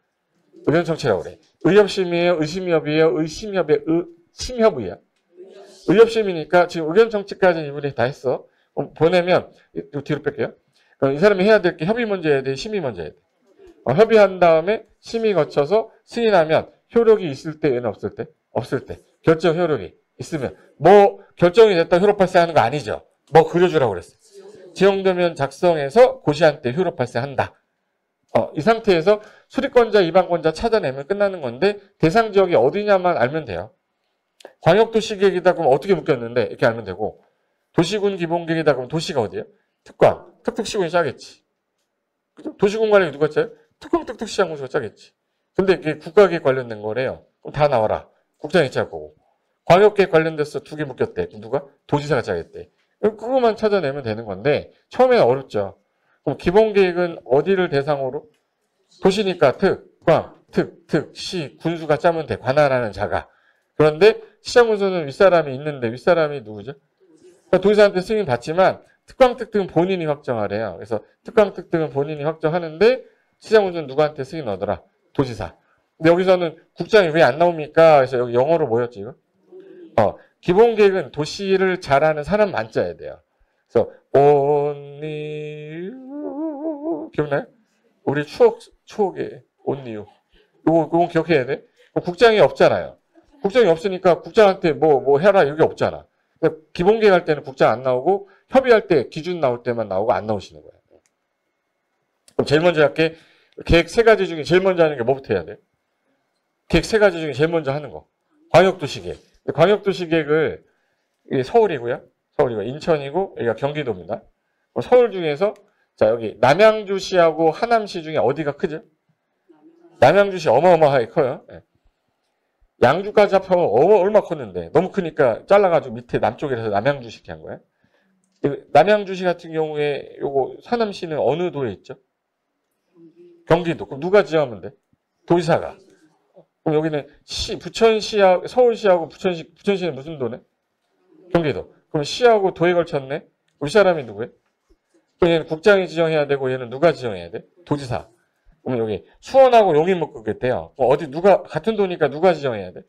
의견 청취라고 그래. 의협심이에요? 의심협이에요? 의심협의 의심협이야. 의협심이니까 지금 의견 청취까지는 이분이 다 했어. 그럼 보내면 이거 뒤로 뺄게요. 그럼 이 사람이 해야 될 게 협의 먼저 해야 돼? 심의 먼저 해야 돼? 어, 협의한 다음에 심의 거쳐서 승인하면 효력이 있을 때 얘는 없을 때? 없을 때. 결정 효력이 있으면 뭐 결정이 됐다 효력 발생하는 거 아니죠. 뭐 그려주라고 그랬어요. 지형도면 작성해서 고시한 때 효력 발생한다. 어, 이 상태에서 수리권자, 이방권자 찾아내면 끝나는 건데 대상 지역이 어디냐만 알면 돼요. 광역도시 계획이다 그럼 어떻게 묶였는데 이렇게 알면 되고, 도시군 기본 계획이다 그럼 도시가 어디예요? 특광, 특특시군이 짜겠지. 그죠? 도시군 관련이 누가 짜요? 특검, 특특시장군수가 짜겠지. 근데 이게 국가계획 관련된 거래요. 그럼 다 나와라. 국장이 짤 거고. 광역계획 관련돼서 두 개 묶였대. 그럼 누가? 도지사가 짜겠대. 그거만 찾아내면 되는 건데 처음에는 어렵죠. 그럼 기본계획은 어디를 대상으로? 도시니까 특, 광, 특, 특, 시, 군수가 짜면 돼. 관할하는 자가. 그런데 시장군수는 윗사람이 있는데 윗사람이 누구죠? 그러니까 도지사한테 승인 받지만 특광, 특 등은 본인이 확정하래요. 그래서 특광, 특 등은 본인이 확정하는데 시장군수는 누구한테 승인 얻어라? 도지사. 근데 여기서는 국장이 왜 안 나옵니까? 그래서 여기 영어로 뭐였지 이거? 어, 기본계획은 도시를 잘하는 사람만 짜야 돼요. 그래서 only you 기억나요? 우리 추억 추억의 only you. 이거 이건 기억해야 돼. 국장이 없잖아요. 국장이 없으니까 국장한테 뭐 뭐 해라 이게 없잖아. 그러니까 기본계획 할 때는 국장 안 나오고 협의할 때 기준 나올 때만 나오고 안 나오시는 거예요. 그럼 제일 먼저 할게. 계획 세 가지 중에 제일 먼저 하는 게 뭐부터 해야 돼? 계획 세 가지 중에 제일 먼저 하는 거. 광역도시 계획. 광역도시 계획을 서울이고요. 서울이고 인천이고 여기가 경기도입니다. 서울 중에서 자 여기 남양주시하고 하남시 중에 어디가 크죠? 남양주시 어마어마하게 커요. 예. 양주까지 합하면 어마, 얼마 컸는데 너무 크니까 잘라가지고 밑에 남쪽에서 남양주시 이렇게 한 거예요. 남양주시 같은 경우에 요거 하남시는 어느 도에 있죠? 경기도. 그럼 누가 지정하면 돼? 도지사가. 그럼 여기는 시, 부천시하고, 서울시하고 부천시, 부천시는 무슨 도네? 경기도. 그럼 시하고 도에 걸쳤네? 우리 사람이 누구예요? 그럼 얘는 국장이 지정해야 되고 얘는 누가 지정해야 돼? 도지사. 그럼 여기 수원하고 용인 묶겠대요. 어디 누가, 같은 도니까 누가 지정해야 돼?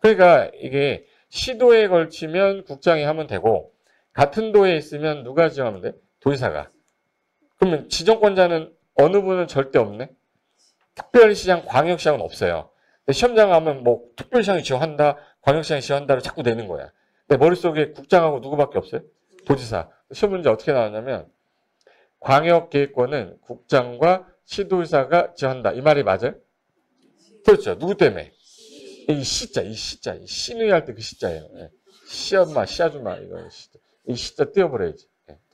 그러니까 이게 시도에 걸치면 국장이 하면 되고, 같은 도에 있으면 누가 지정하면 돼? 도지사가. 그러면 지정권자는 어느 분은 절대 없네? 특별시장, 광역시장은 없어요. 근데 시험장 가면 뭐 특별시장이 지원한다, 광역시장이 지원한다로 자꾸 내는 거야. 내 머릿속에 국장하고 누구밖에 없어요? 도지사. 시험 문제 어떻게 나왔냐면 광역계획권은 국장과 시도지사가 지원한다. 이 말이 맞아요? 그렇죠. 누구 때문에? 이 시자, 이 시자. 이 시누이 할 때 그 시자예요. 시엄마, 시아줌마. 이거 시자. 이 시자 떼어버려야지.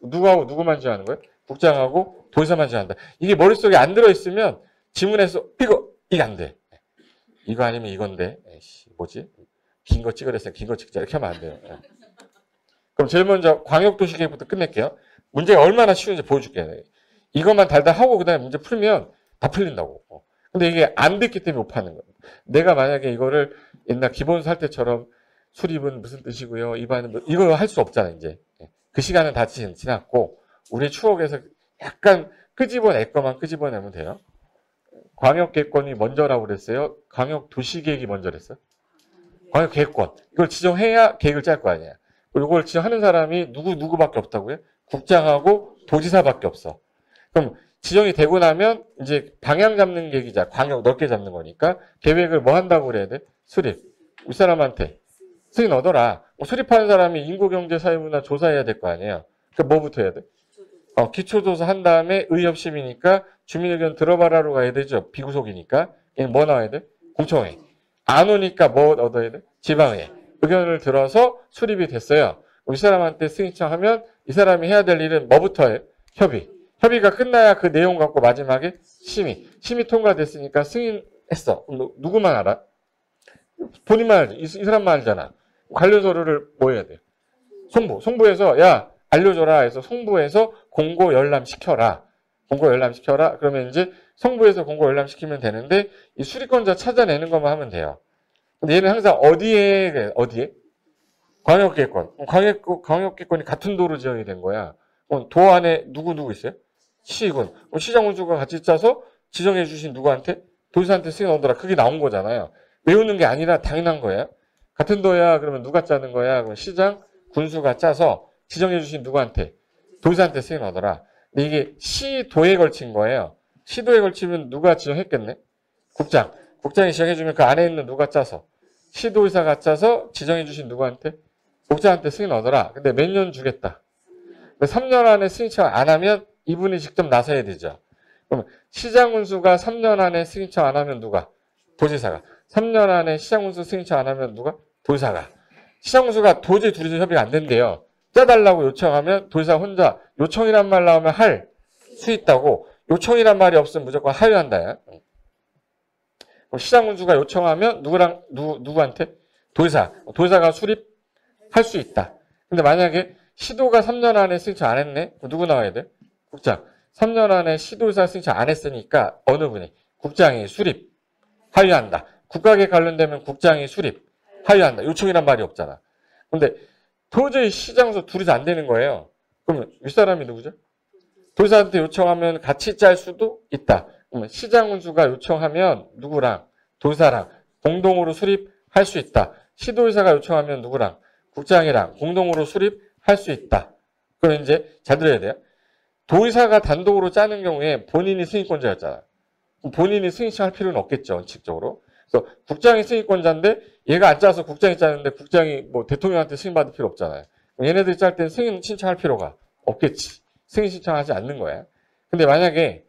누구하고 누구만 지원하는 거예요? 국장하고 도지사만 지원한다. 이게 머릿속에 안 들어있으면 지문에서 이거, 이거 안 돼. 이거 아니면 이건데. 에이씨, 뭐지? 긴 거 찍으랬어요. 긴 거 찍자. 이렇게 하면 안 돼요. 네. 그럼 제일 먼저 광역도시계획부터 끝낼게요. 문제가 얼마나 쉬운지 보여줄게요. 네. 이것만 달달하고 그 다음에 문제 풀면 다 풀린다고. 어. 근데 이게 안 됐기 때문에 못 파는 거예요. 내가 만약에 이거를 옛날 기본서 할 때처럼 수립은 무슨 뜻이고요. 입안은 뭐, 이거 할 수 없잖아. 이제. 네. 그 시간은 다 지났고 우리 추억에서 약간 끄집어낼 것만 끄집어내면 돼요. 광역계획권이 먼저라고 그랬어요? 광역도시계획이 먼저랬어요? 광역계획권. 이걸 지정해야 계획을 짤 거 아니야. 이걸 지정하는 사람이 누구, 누구밖에 없다고요? 국장하고 도지사밖에 없어. 그럼 지정이 되고 나면 이제 방향 잡는 계획이자 광역 넓게 잡는 거니까 계획을 뭐 한다고 그래야 돼? 수립. 윗사람한테 승인 얻어라. 수립하는 사람이 인구경제사회문화 조사해야 될 거 아니에요. 그럼 뭐부터 해야 돼? 어, 기초조사 한 다음에 의협심이니까 주민의견 들어봐라로 가야 되죠. 비구속이니까. 뭐 나와야 돼? 공청회. 안 오니까 뭐 얻어야 돼? 지방회. 의견을 들어서 수립이 됐어요. 이 사람한테 승인청하면 이 사람이 해야 될 일은 뭐부터 해요? 협의. 협의가 끝나야 그 내용 갖고 마지막에 심의. 심의 통과됐으니까 승인했어. 누구만 알아? 본인만 알지. 이 사람만 알잖아. 관련 서류를 뭐 해야 돼요? 송부. 송부에서 야 알려줘라 해서 송부에서 공고 열람시켜라. 공고 열람시켜라. 그러면 이제 성부에서 공고 열람시키면 되는데 이 수리권자 찾아내는 것만 하면 돼요. 근데 얘는 항상 어디에, 어디에? 광역계획권. 광역, 광역계획권이 같은 도로 지정이 된 거야. 도 안에 누구누구 있어요? 시군. 시장군수가 같이 짜서 지정해 주신 누구한테? 도지사한테 승인 얻어라. 그게 나온 거잖아요. 외우는 게 아니라 당연한 거예요. 같은 도야 그러면 누가 짜는 거야? 그럼 시장, 군수가 짜서 지정해 주신 누구한테? 도지사한테 승인 얻어라. 근데 이게 시도에 걸친 거예요. 시도에 걸치면 누가 지정했겠네? 국장. 국장이 지정해주면 그 안에 있는 누가 짜서? 시도의사 같아서 지정해주신 누구한테? 목자한테 승인 얻어라. 근데 몇 년 주겠다. 삼 년 안에 승인청 안 하면 이분이 직접 나서야 되죠. 그럼 시장운수가 삼 년 안에 승인청 안 하면 누가? 도지사가. 삼 년 안에 시장운수 승인청 안 하면 누가? 도지사가. 시장운수가 도저히 둘이서 협의가 안 된대요. 짜달라고 요청하면 도지사 혼자 요청이란 말 나오면 할 수 있다고, 요청이란 말이 없으면 무조건 하유한다. 시장운수가 요청하면 누구랑, 누, 누구한테? 도지사. 도지사가 수립할 수 있다. 근데 만약에 시도가 삼 년 안에 승인청 안 했네? 누구 나와야 돼? 국장. 삼 년 안에 시도의사 승인청 안 했으니까 어느 분이? 국장이 수립, 하유한다. 국가계 관련되면 국장이 수립, 하유한다. 요청이란 말이 없잖아. 근데 도저히 시장에서 둘이서 안 되는 거예요. 그러면 윗사람이 누구죠? 도지사한테 요청하면 같이 짤 수도 있다. 그러면 시장운수가 요청하면 누구랑? 도지사랑 공동으로 수립할 수 있다. 시도의사가 요청하면 누구랑? 국장이랑 공동으로 수립할 수 있다. 그럼 이제 잘 들어야 돼요. 도의사가 단독으로 짜는 경우에 본인이 승인권자였잖아. 본인이 승인할 필요는 없겠죠, 원칙적으로. 그래서 국장이 승인권자인데 얘가 안 짜서 국장이 짜는데 국장이 뭐 대통령한테 승인받을 필요 없잖아요. 얘네들이 짤 때는 승인 신청할 필요가 없겠지. 승인 신청하지 않는 거야. 근데 만약에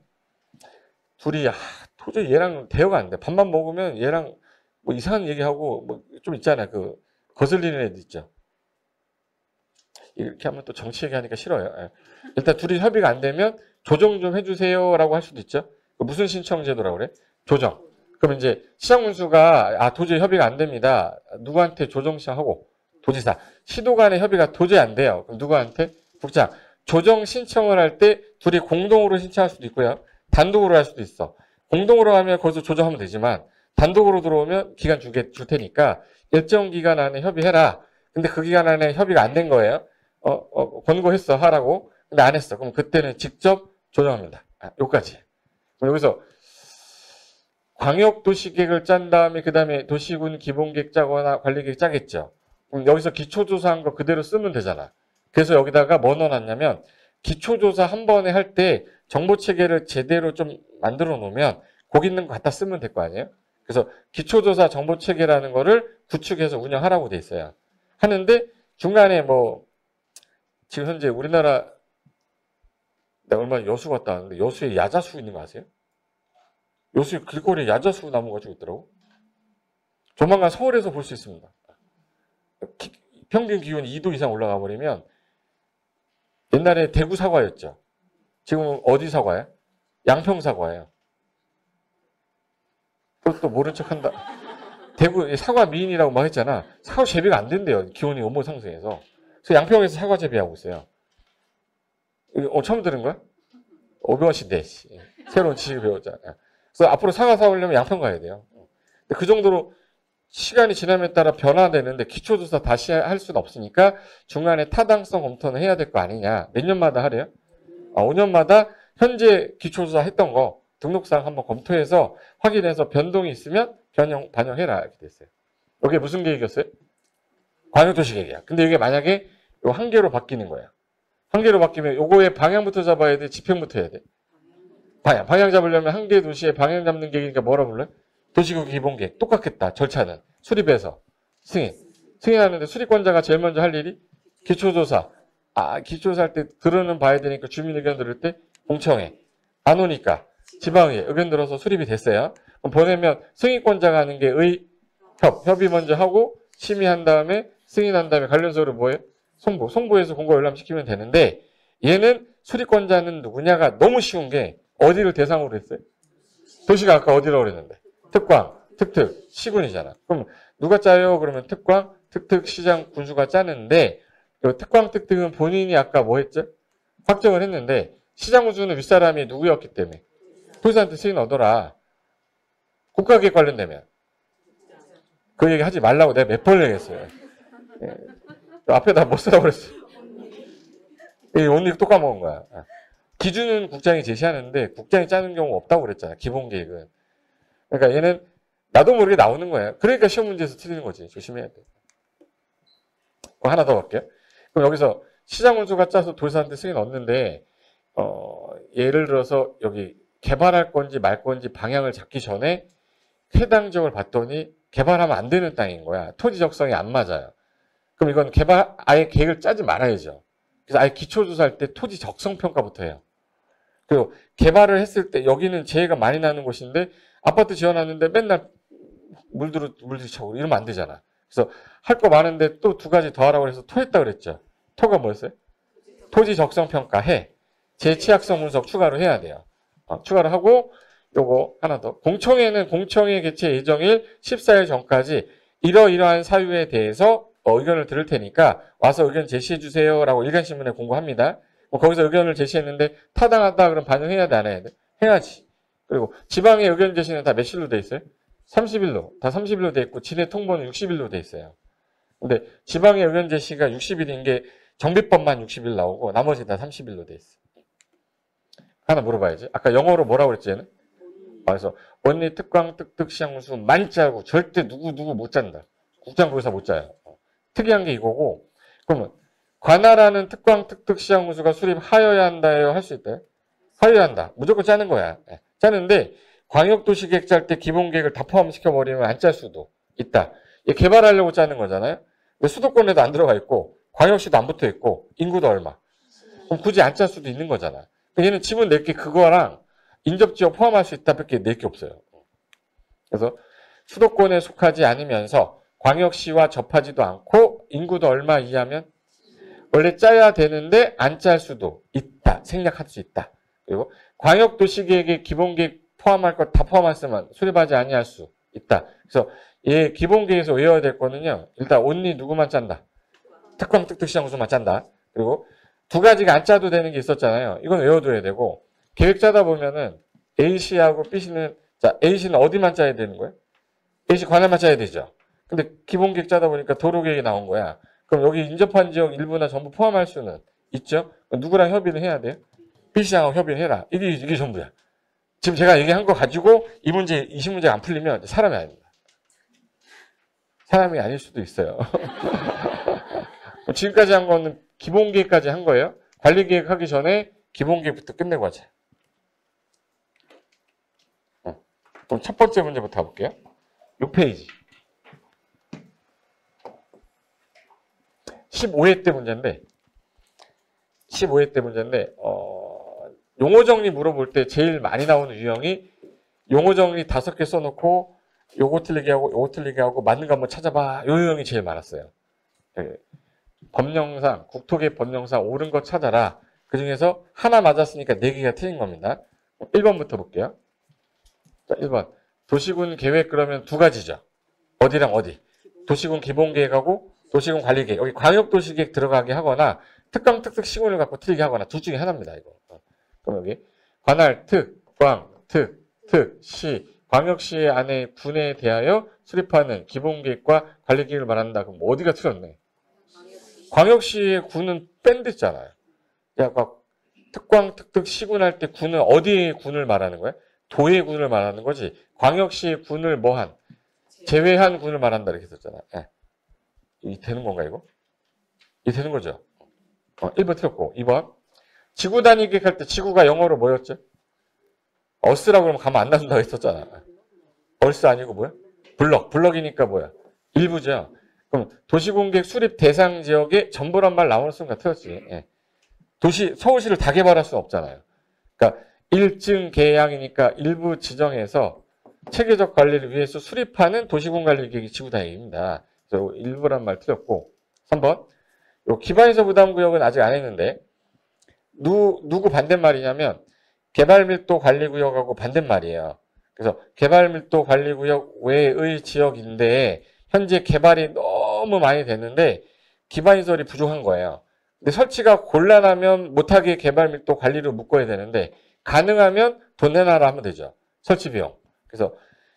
둘이 아, 도저히 얘랑 대화가 안 돼. 밥만 먹으면 얘랑 뭐 이상한 얘기하고 뭐 좀 있잖아요. 그 거슬리는 애들 있죠. 이렇게 하면 또 정치 얘기하니까 싫어요. 일단 둘이 협의가 안 되면 조정 좀 해주세요라고 할 수도 있죠. 무슨 신청 제도라고 그래? 조정. 그럼 이제 시장운수가 아 도저히 협의가 안 됩니다. 누구한테 조정 신청하고? 도지사. 시도 간의 협의가 도저히 안 돼요. 그럼 누구한테? 국장. 조정 신청을 할 때 둘이 공동으로 신청할 수도 있고요. 단독으로 할 수도 있어. 공동으로 하면 거기서 조정하면 되지만 단독으로 들어오면 기간 주게, 줄 테니까 일정 기간 안에 협의해라. 근데 그 기간 안에 협의가 안 된 거예요. 어, 어, 권고했어 하라고. 근데 안 했어. 그럼 그때는 직접 조정합니다. 아, 여기까지. 그럼 여기서 광역도시계획을 짠 다음에 그 다음에 도시군 기본계획 짜거나 관리계획 짜겠죠. 그럼 여기서 기초조사한 거 그대로 쓰면 되잖아. 그래서 여기다가 뭐 넣어놨냐면 기초조사 한 번에 할 때 정보체계를 제대로 좀 만들어 놓으면 거기 있는 거 갖다 쓰면 될 거 아니에요. 그래서 기초조사 정보체계라는 거를 구축해서 운영하라고 돼 있어요. 하는데 중간에 뭐 지금 현재 우리나라 내가 얼마 여수 갔다 왔는데 여수에 야자수 있는 거 아세요? 여수에 길거리에 야자수 나무가 쭉 있더라고. 조만간 서울에서 볼 수 있습니다. 기, 평균 기온이 이 도 이상 올라가 버리면 옛날에 대구 사과였죠. 지금 어디 사과야? 양평 사과예요. 그것도 모른 척한다. 대구 사과 미인이라고 막 했잖아. 사과 재배가 안 된대요. 기온이 온몸 상승해서. 그래서 양평에서 사과 재배하고 있어요. 어, 처음 들은 거야? 오병원씨인데 새로운 지식을 배우자. 그래서 앞으로 사과 사오려면 양평 가야 돼요. 근데 그 정도로 시간이 지남에 따라 변화되는데 기초조사 다시 할 수는 없으니까 중간에 타당성 검토는 해야 될 거 아니냐. 몇 년마다 하래요? 아, 오 년마다 현재 기초조사 했던 거 등록사항 한번 검토해서 확인해서 변동이 있으면 변형, 반영해라. 이렇게 됐어요. 이게 무슨 계획이었어요? 광역도시 계획이야. 근데 이게 만약에 요 한 개로 바뀌는 거야. 한 개로 바뀌면 요거의 방향부터 잡아야 돼? 집행부터 해야 돼? 방향. 방향 잡으려면 한 개 도시의 방향 잡는 계획이니까 뭐라 불러요? 도시국 기본계획. 똑같겠다. 절차는. 수립해서. 승인. 승인하는데 수립권자가 제일 먼저 할 일이? 기초조사. 아, 기초조사 할 때 들으는 봐야 되니까 주민 의견 들을 때 공청회. 안 오니까 지방에 의견 들어서 수립이 됐어요. 그럼 보내면 승인권자가 하는 게 의협. 협의 먼저 하고 심의한 다음에 승인한 다음에 관련서를 뭐예요? 송부. 송부에서 공고 열람시키면 되는데 얘는 수립권자는 누구냐가 너무 쉬운 게 어디를 대상으로 했어요? 도시가 아까 어디라고 그랬는데 특광, 특특, 시군이잖아. 그럼 누가 짜요? 그러면 특광, 특특, 시장, 군수가 짜는데 요 특광, 특특은 본인이 아까 뭐 했죠? 확정을 했는데 시장, 군수는 윗사람이 누구였기 때문에 도시한테 승인 얻어라. 국가계획 관련되면 그 얘기 하지 말라고 내가 몇 번 얘기했어요. 예. 앞에다 못 쓰라고 그랬어. 이 언니 또 까먹은 거야. 기준은 국장이 제시하는데 국장이 짜는 경우가 없다고 그랬잖아. 기본 계획은. 그러니까 얘는 나도 모르게 나오는 거야. 그러니까 시험 문제에서 틀리는 거지. 조심해야 돼. 하나 더 갈게요. 그럼 여기서 시장운수가 짜서 도지사한테 승인 얻는데 어, 예를 들어서 여기 개발할 건지 말 건지 방향을 잡기 전에 해당 지역을 봤더니 개발하면 안 되는 땅인 거야. 토지 적성이 안 맞아요. 그럼 이건 개발 아예 계획을 짜지 말아야죠. 그래서 아예 기초조사할 때 토지 적성 평가부터 해요. 그리고 개발을 했을 때 여기는 재해가 많이 나는 곳인데 아파트 지어놨는데 맨날 물들어 물들이고 이러면 안 되잖아. 그래서 할 거 많은데 또 두 가지 더 하라고 해서 토했다 그랬죠. 토가 뭐였어요? 토지 적성 평가 해. 재취약성 분석 추가로 해야 돼요. 어, 추가로 하고 요거 하나 더. 공청회는 공청회 개최 예정일 십사 일 전까지 이러이러한 사유에 대해서 어, 의견을 들을 테니까 와서 의견 제시해 주세요라고 일간신문에 공고합니다. 뭐 거기서 의견을 제시했는데 타당하다 그럼 반영해야 돼, 안 해야 돼? 해야지. 그리고 지방의 의견 제시는 다 몇일로 돼 있어요? 삼십 일로. 다 삼십 일로 돼 있고 진해 통보는 육십 일로 돼 있어요. 근데 지방의 의견 제시가 육십 일인 게 정비법만 육십 일 나오고 나머지 다 삼십 일로 돼 있어요. 하나 물어봐야지. 아까 영어로 뭐라고 그랬지 얘는? 아, 그래서 언니 특강 특특 시향수 만 짜고 절대 누구 누구 못 짠다. 국장고사 못 짜요. 특이한 게 이거고. 그러면 관할하는 특강 특특 시향수가 수립하여야 한다요? 할 수 있대요? 하여야 한다. 무조건 짜는 거야. 네. 짜는데 광역도시계획 짤 때 기본계획을 다 포함시켜버리면 안 짤 수도 있다. 얘 개발하려고 짜는 거잖아요. 근데 수도권에도 안 들어가 있고 광역시도 안 붙어 있고 인구도 얼마. 그럼 굳이 안 짤 수도 있는 거잖아. 얘는 지문 네 개 그거랑 인접지역 포함할 수 있다 밖에 네 개 없어요. 그래서 수도권에 속하지 않으면서 광역시와 접하지도 않고 인구도 얼마 이하면 원래 짜야 되는데 안 짤 수도 있다. 생략할 수 있다. 그리고 광역도시계획의 기본계획 포함할 것 다 포함했으면 수립하지 아니할 수 있다. 그래서 얘 기본계획에서 외워야 될 거는요. 일단 온리 누구만 짠다. 특광특특시장구수만 짠다. 그리고 두 가지가 안 짜도 되는 게 있었잖아요. 이건 외워둬야 되고 계획 짜다 보면은 A씨하고 B씨는 자 A씨는 어디만 짜야 되는 거예요? A씨 관할만 짜야 되죠. 근데 기본 계획 짜다 보니까 도로 계획이 나온 거야. 그럼 여기 인접한 지역 일부나 전부 포함할 수는 있죠. 누구랑 협의를 해야 돼요? B씨하고 협의를 해라. 이게, 이게 전부야. 지금 제가 얘기한 거 가지고 이 문제, 이 문제가 안 풀리면 사람이 아닙니다. 사람이 아닐 수도 있어요. 지금까지 한 거는 기본 계획까지 한 거예요. 관리 계획 하기 전에 기본 계획부터 끝내고 하자. 어. 그럼 첫 번째 문제부터 볼게요. 육 페이지. 십오 회 때 문제인데, 십오 회 때 문제인데, 어, 용어 정리 물어볼 때 제일 많이 나오는 유형이 용어 정리 다섯 개 써놓고 요거 틀리게 하고 요거 틀리게 하고 맞는 거 한번 찾아봐. 요 유형이 제일 많았어요. 네. 법령상, 국토계 법령상 옳은 거 찾아라. 그 중에서 하나 맞았으니까 네 개가 틀린 겁니다. 일 번부터 볼게요. 자, 일 번. 도시군 계획 그러면 두 가지죠. 어디랑 어디. 도시군 기본 계획하고 도시군 관리 계획. 여기 광역도시 계획 들어가게 하거나 특강, 특특, 시군을 갖고 틀리게 하거나 둘 중에 하나입니다. 이거. 그럼 여기 관할, 특, 광, 특, 특, 시, 광역시 안에 군에 대하여 수립하는 기본 계획과 관리 계획을 말한다. 그럼 어디가 틀렸네. 광역시의 군은 뺀댔잖아요. 그러니까 특광, 특특, 시군 할 때 군은 어디의 군을 말하는 거야? 도의 군을 말하는 거지. 광역시의 군을 뭐한? 제외한 군을 말한다 이렇게 썼잖아. 예. 이게 되는 건가 이거? 이게 되는 거죠. 어, 일 번 틀렸고 이 번. 지구 단위 계획할 때 지구가 영어로 뭐였죠? 어스라고 그러면 가만 안 놔준다고 했었잖아. 어스 아니고 뭐야? 블럭. 블럭이니까 뭐야? 일부죠. 그럼 도시공객 수립 대상 지역의 전부란 말 나오는 순간 틀렸지. 예. 도시 서울시를 다 개발할 수는 없잖아요. 그러니까 일증 계량이니까 일부 지정에서 체계적 관리를 위해서 수립하는 도시군관리계획이 지구단위입니다. 그래서 일부란 말 틀렸고 삼 번. 요 기반에서 부담구역은 아직 안 했는데 누, 누구 반대말이냐면 개발밀도 관리구역하고 반대말이에요. 그래서 개발밀도 관리구역 외의 지역인데 현재 개발이 너무 많이 됐는데 기반시설이 부족한 거예요. 근데 설치가 곤란하면 못하게 개발 밀도 관리로 묶어야 되는데 가능하면 돈 내놔라 하면 되죠. 설치 비용. 그래서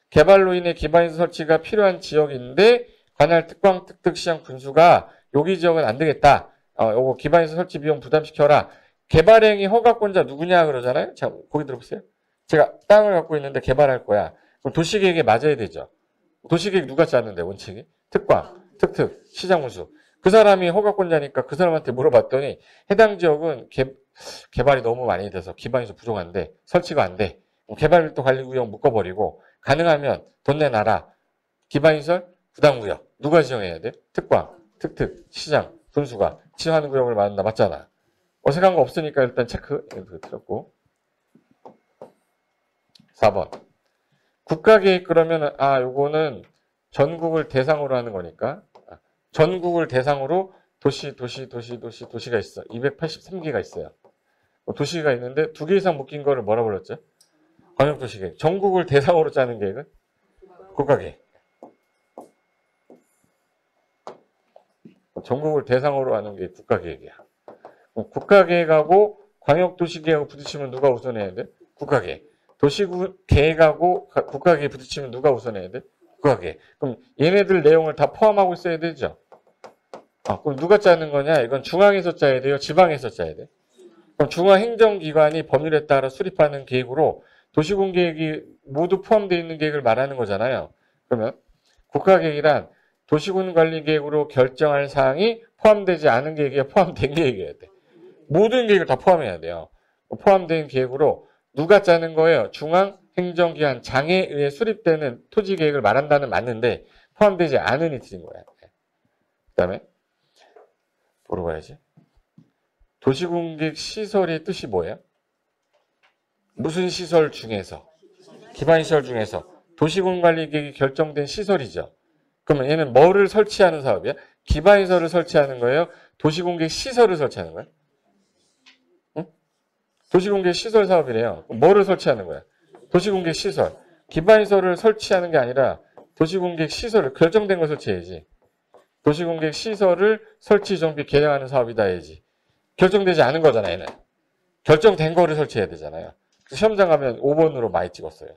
개발로 인해 기반시설 설치가 필요한 지역인데 관할 특광 특특 시향 분수가 여기 지역은 안 되겠다. 어, 요거 기반시설 설치 비용 부담시켜라. 개발행위 허가권자 누구냐 그러잖아요. 자, 거기 들어보세요. 제가 땅을 갖고 있는데 개발할 거야. 그럼 도시계획에 맞아야 되죠. 도시계획 누가 짰는데 원칙이? 특광, 특특, 시장군수. 그 사람이 허가권자니까 그 사람한테 물어봤더니 해당 지역은 개, 개발이 너무 많이 돼서 기반에서 부족한데 설치가 안 돼. 개발밀도 관리구역 묶어버리고 가능하면 돈 내놔라. 기반시설, 부담구역. 누가 지정해야 돼? 특과, 특특, 시장, 분수가 지정하는 구역을 만든다. 맞잖아. 어색한 거 없으니까 일단 체크. 들었고. 사 번. 국가계획 그러면 아 요거는 전국을 대상으로 하는 거니까 전국을 대상으로 도시, 도시, 도시, 도시, 도시가 있어. 이백팔십삼 개가 있어요. 도시가 있는데 두 개 이상 묶인 거를 뭐라 불렀죠? 광역도시계획. 전국을 대상으로 짜는 계획은? 국가계획. 전국을 대상으로 하는 게 국가계획이야. 국가계획하고 광역도시계획하고 부딪히면 누가 우선해야 돼? 국가계획. 도시계획하고 국가계획 부딪히면 누가 우선해야 돼? 국가계획. 그럼 얘네들 내용을 다 포함하고 있어야 되죠? 아, 그럼 누가 짜는 거냐? 이건 중앙에서 짜야 돼요? 지방에서 짜야 돼? 그럼 중앙행정기관이 법률에 따라 수립하는 계획으로 도시군계획이 모두 포함되어 있는 계획을 말하는 거잖아요. 그러면 국가계획이란 도시군관리계획으로 결정할 사항이 포함되지 않은 계획이야, 포함된 계획이어야 돼. 모든 계획을 다 포함해야 돼요. 포함된 계획으로 누가 짜는 거예요? 중앙행정기관 장에 의해 수립되는 토지계획을 말한다는 맞는데 포함되지 않은 이틀인 거야. 그 다음에 뭐로 가야지? 도시공객 시설의 뜻이 뭐예요? 무슨 시설 중에서? 기반시설 중에서. 도시군관리계획이 결정된 시설이죠. 그러면 얘는 뭐를 설치하는 사업이야? 기반시설을 설치하는 거예요? 도시공객 시설을 설치하는 거예요? 응? 도시공객 시설 사업이래요. 뭐를 설치하는 거야? 도시공객 시설. 기반시설을 설치하는 게 아니라 도시공객 시설을 결정된 걸 설치해야지. 도시공객 시설을 설치 정비 개량하는 사업이다 해야지. 결정되지 않은 거잖아요. 얘는. 결정된 거를 설치해야 되잖아요. 시험장 가면 오 번으로 많이 찍었어요.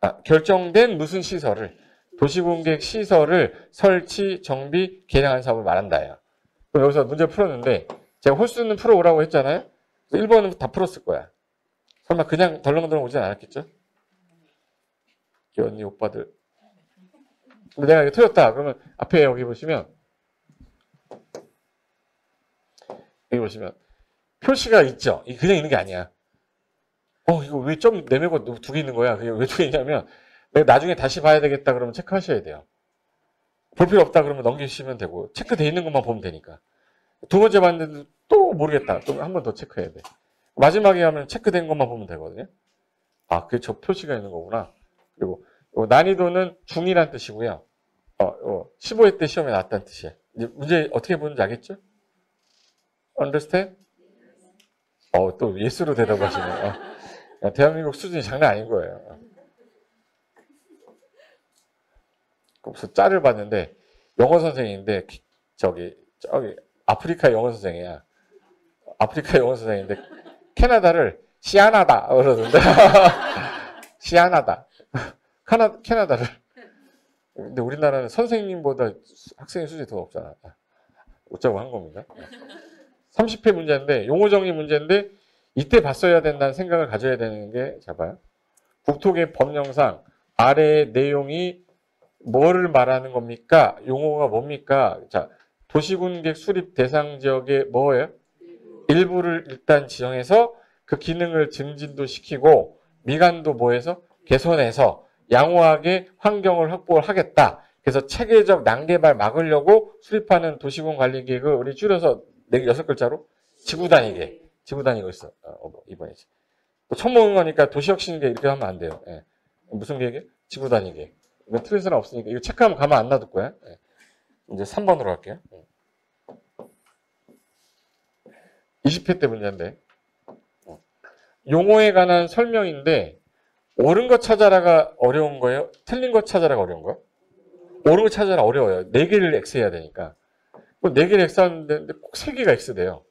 아, 결정된 무슨 시설을, 도시공객 시설을 설치, 정비, 개량한 사업을 말한다예요. 그럼 여기서 문제 풀었는데 제가 홀수는 풀어오라고 했잖아요. 그래서 일 번은 다 풀었을 거야. 설마 그냥 덜렁덜렁 오진 않았겠죠? 이 언니, 오빠들. 근데 내가 이거 틀렸다. 그러면 앞에 여기 보시면 여기 보시면 표시가 있죠. 이게 그냥 있는 게 아니야. 어 이거 왜 좀 내밀고 두 개 있는 거야. 그게 왜 두 개 있냐면 내가 나중에 다시 봐야 되겠다 그러면 체크하셔야 돼요. 볼 필요 없다 그러면 넘기시면 되고 체크돼 있는 것만 보면 되니까. 두 번째 봤는데 또 모르겠다. 또 한 번 더 체크해야 돼. 마지막에 하면 체크된 것만 보면 되거든요. 아 그게 저 표시가 있는 거구나. 그리고 난이도는 중이란 뜻이고요. 어, 어, 십오 회 때 시험에 나왔다는 뜻이에요. 이제 문제 어떻게 보는지 알겠죠? Understand? 어, 또 예스로 대답하시네. 어. 대한민국 수준이 장난 아닌 거예요. 그래서 짤을 봤는데 영어 선생님인데 저기 저기 아프리카 영어 선생이야. 아프리카 영어 선생인데 캐나다를 시아나다 그러던데. 시아나다. 캐나, 캐나다를. 근데 우리나라는 선생님보다 학생의 수준이 더 높잖아. 웃자고 한 겁니다. 삼십 회 문제인데 용어정리 문제인데 이때 봤어야 된다는 생각을 가져야 되는 게 잘 봐요. 국토계 법령상 아래의 내용이 뭐를 말하는 겁니까? 용어가 뭡니까? 자, 도시군객 수립 대상 지역의 뭐예요? 일부를 일단 지정해서 그 기능을 증진도 시키고 미관도 뭐해서? 개선해서 양호하게 환경을 확보를 하겠다. 그래서 체계적 난개발 막으려고 수립하는 도시군 관리 계획을 우리 줄여서 여섯 글자로 지구 다니게. 지구 다니고 있어. 어, 이번이지. 처음 보는 거니까 도시혁신 계획 이렇게 하면 안 돼요. 예. 무슨 계획이에요? 지구 다니게. 이거 틀린 사람 없으니까 이거 체크하면 가만 안 놔둘 거야. 예. 이제 삼 번으로 할게요. 이십 회 때 문제인데. 용어에 관한 설명인데 옳은 것 찾아라가 어려운 거예요? 틀린 것 찾아라가 어려운 거예요? 옳은 것 찾아라 어려워요. 네 개를 X해야 되니까. 네 개를 X하는데 꼭 세 개가 X돼요.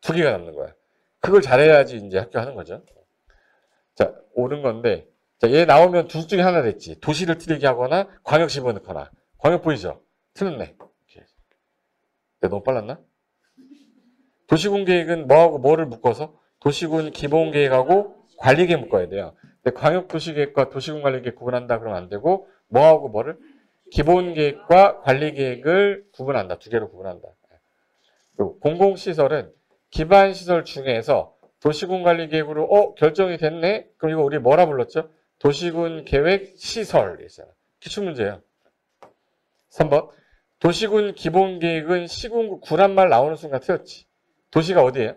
두 개가 남는 거야. 그걸 잘해야지 이제 학교 하는 거죠. 자, 옳은 건데, 자, 얘 나오면 둘 중에 하나 됐지. 도시를 틀리게 하거나 광역 집어넣거나. 광역 보이죠? 틀렸네. 내가 너무 빨랐나? 도시군 계획은 뭐하고 뭐를 묶어서? 도시군 기본 계획하고 관리 계획 묶어야 돼요. 근데 광역 도시 계획과 도시군 관리 계획 구분한다 그러면 안 되고, 뭐하고 뭐를? 기본 계획과 관리 계획을 구분한다. 두 개로 구분한다. 그리고 공공시설은 기반시설 중에서 도시군 관리 계획으로 어 결정이 됐네? 그럼 이거 우리 뭐라 불렀죠? 도시군 계획 시설이잖아. 기출문제야. 삼 번. 도시군 기본계획은 시군구 구란 말 나오는 순간 틀렸지. 도시가 어디예요?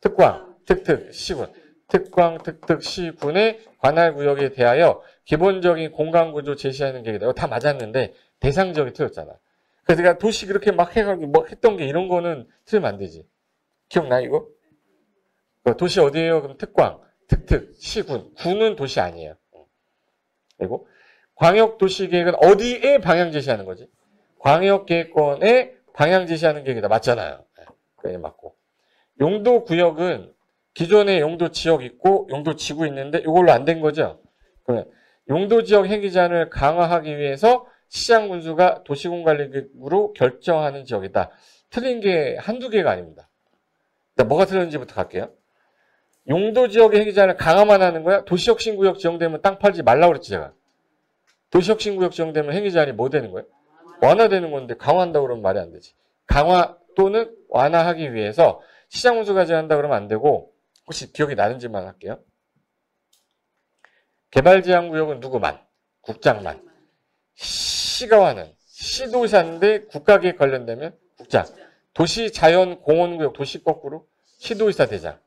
특광, 특특, 시군. 특광, 특특, 시군의 관할구역에 대하여 기본적인 공간구조 제시하는 계획이다. 이거 다 맞았는데 대상 지역이 틀렸잖아. 그래서 내가 도시 그렇게 막 해가지고 뭐 했던 게 이런 거는 틀리면 안 되지. 기억나 이거? 도시 어디예요? 그럼 특광, 특특, 시군. 군은 도시 아니에요. 그리고 광역도시계획은 어디에 방향 제시하는 거지? 광역계획권에 방향 제시하는 계획이다. 맞잖아요. 그게 맞고. 용도구역은 기존에 용도지역 있고 용도지구 있는데 이걸로 안 된 거죠. 그러면 용도지역 행위제한을 강화하기 위해서 시장군수가 도시공관리계획으로 결정하는 지역이다. 틀린 게 한두 개가 아닙니다. 일단 뭐가 틀렸는지부터 갈게요. 용도지역의 행위제한을 강화만 하는 거야? 도시혁신구역 지정되면 땅 팔지 말라고 그랬지 제가. 도시혁신구역 지정되면 행위제한이 뭐 되는 거예요? 완화되는 건데 강화한다고 그러면 말이 안 되지. 강화 또는 완화하기 위해서 시장군수가 제한한다 그러면 안 되고, 혹시 기억이 나는지만 할게요. 개발제한구역은 누구만? 국장만. 시가 하는 시도의사인데 국가계획 관련되면 국장. 도시자연공원구역 도시 거꾸로 시도의사 대장.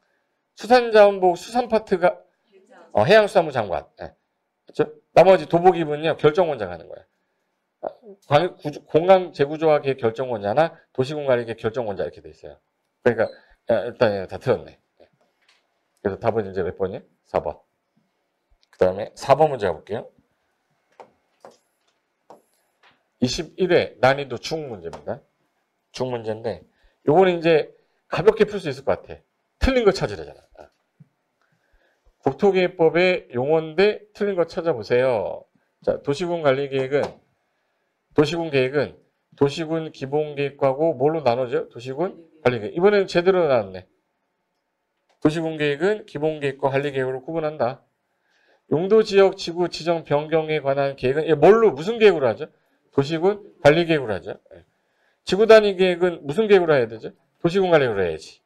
수산자원보호 수산파트가 어, 해양수산부 장관. 네. 그렇죠? 나머지 도보기분은요 결정원장 하는 거야. 공간 재구조화 계획 결정원자나 도시공간의 계획 결정원자 이렇게 돼 있어요. 그러니까 일단 다 틀렸네. 그래서 답은 이제 몇 번이에요? 사 번. 그 다음에 사 번 문제 가볼게요. 이십일 회 난이도 중 문제입니다. 중 문제인데 요거는 이제 가볍게 풀 수 있을 것 같아. 틀린 거 찾으려잖아. 국토계획법의 용어인데 틀린 거 찾아보세요. 자, 도시군 관리계획은 도시군 계획은 도시군 기본계획하고 뭘로 나눠져요? 도시군 관리계획. 이번에는 제대로 나왔네. 도시군 계획은 기본계획과 관리계획으로 구분한다. 용도지역 지구 지정 변경에 관한 계획은 뭘로 무슨 계획으로 하죠? 도시군 관리계획으로 하죠. 지구단위 계획은 무슨 계획으로 해야 되죠? 도시군 관리계획으로 해야지.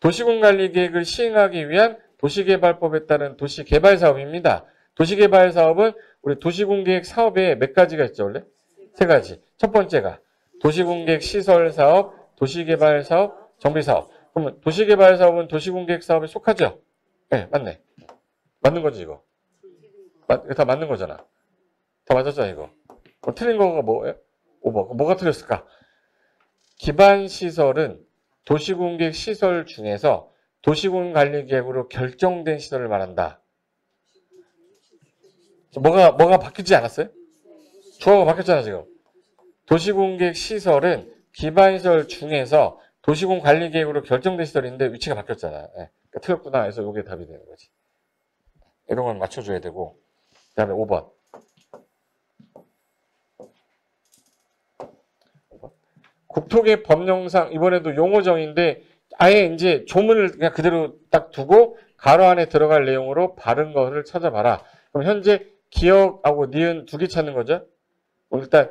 도시군 관리계획을 시행하기 위한 도시개발법에 따른 도시개발사업입니다. 도시개발사업은 우리 도시군계획 사업에 몇 가지가 있죠 원래? 세 가지. 첫 번째가 도시군계획 시설사업, 도시개발사업, 정비사업. 그러면 도시개발사업은 도시군계획 사업에 속하죠? 네, 맞네. 맞는 거지 이거. 마, 다 맞는 거잖아. 다 맞았잖아 이거. 뭐, 틀린 거가 뭐예요? 오 번. 뭐가 틀렸을까? 기반시설은 도시군계획 시설 중에서 도시군 관리 계획으로 결정된 시설을 말한다. 뭐가, 뭐가 바뀌지 않았어요? 주어가 바뀌었잖아, 지금. 도시군 계획 시설은 기반시설 중에서 도시군 관리 계획으로 결정된 시설인데 위치가 바뀌었잖아. 예. 그러니까 틀렸구나 해서 이게 답이 되는 거지. 이런 걸 맞춰줘야 되고. 그 다음에 오 번. 국토계 법령상 이번에도 용어정인데 아예 이제 조문을 그냥 그대로 딱 두고 가로 안에 들어갈 내용으로 바른 것을 찾아봐라. 그럼 현재 기역하고 니은 두 개 찾는 거죠. 일단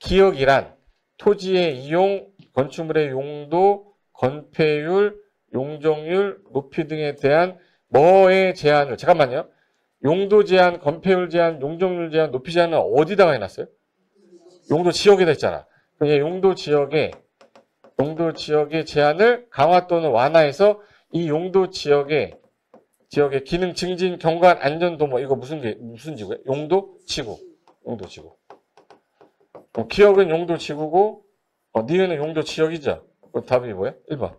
기역이란 토지의 이용, 건축물의 용도, 건폐율, 용적률, 높이 등에 대한 뭐의 제한을 잠깐만요. 용도 제한, 건폐율 제한, 용적률 제한, 높이 제한은 어디다가 해놨어요? 용도 지역에다 했잖아. 용도 지역의 용도 지역의 제한을 강화 또는 완화해서 이 용도 지역의 지역의 기능 증진 경관 안전 도모 이거 무슨 게 무슨 지구예요? 용도 지구. 용도 지구. 어, 기역은 용도 지구고 어, 니은은 용도 지역이죠. 그 답이 뭐예요? 일 번.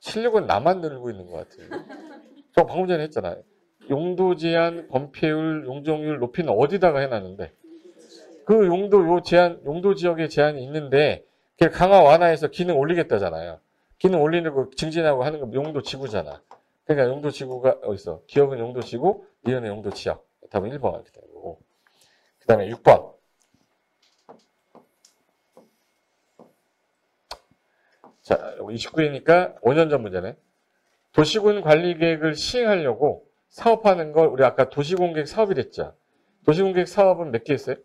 실력은 나만 늘고 있는 것 같아요. 저 방금 전에 했잖아요. 용도 제한, 건폐율, 용적률, 높이는 어디다가 해놨는데 그 용도 요 제한, 용도 지역에 제한이 있는데 그 강화 완화해서 기능 올리겠다잖아요. 기능 올리는 거 증진하고 하는 거 용도 지구잖아. 그러니까 용도 지구가 어디 있어? 기업은 용도 지구, 리언은 용도 지역. 답은 일 번 이렇게 되는 거고. 그다음에 육 번. 자, 이십구 회니까 오 년 전 문제네. 도시군 관리 계획을 시행하려고 사업하는 걸 우리 아까 도시공객 사업이랬죠. 도시공객 사업은 몇 개 있어요?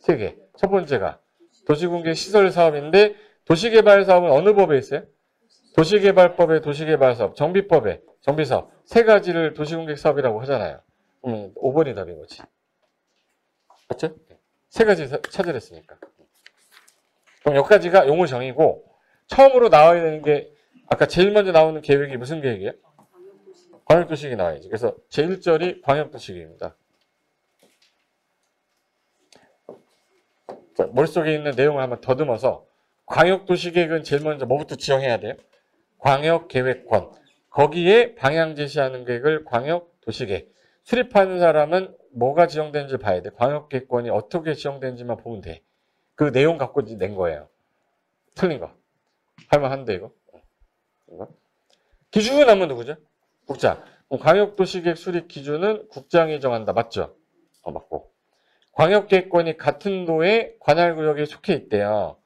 세 개. 첫 번째가 도시공객 시설 사업인데 도시개발 사업은 어느 법에 있어요? 도시개발법에 도시개발 사업, 정비법에 정비사업 세 가지를 도시공격 사업이라고 하잖아요. 그러면 오 번이 답인 거지. 맞죠? 세 가지 찾으랬으니까. 그럼 여기까지가 용어 정의고, 처음으로 나와야 되는 게 아까 제일 먼저 나오는 계획이 무슨 계획이에요? 광역도시계획이 나와야지. 그래서 제일 절이 광역도시계획입니다. 자, 머릿속에 있는 내용을 한번 더듬어서, 광역도시계획은 제일 먼저 뭐부터 지정해야 돼요? 광역계획권. 거기에 방향 제시하는 계획을 광역도시계획. 수립하는 사람은 뭐가 지정되는지 봐야 돼. 광역계획권이 어떻게 지정되는지만 보면 돼. 그 내용 갖고 낸 거예요. 틀린 거. 할만한데 이거. 이거. 기준은 하면 누구죠? 국장. 광역도시계획 수립 기준은 국장이 정한다. 맞죠? 어, 맞고. 광역계획권이 같은 도의 관할구역에 속해 있대요.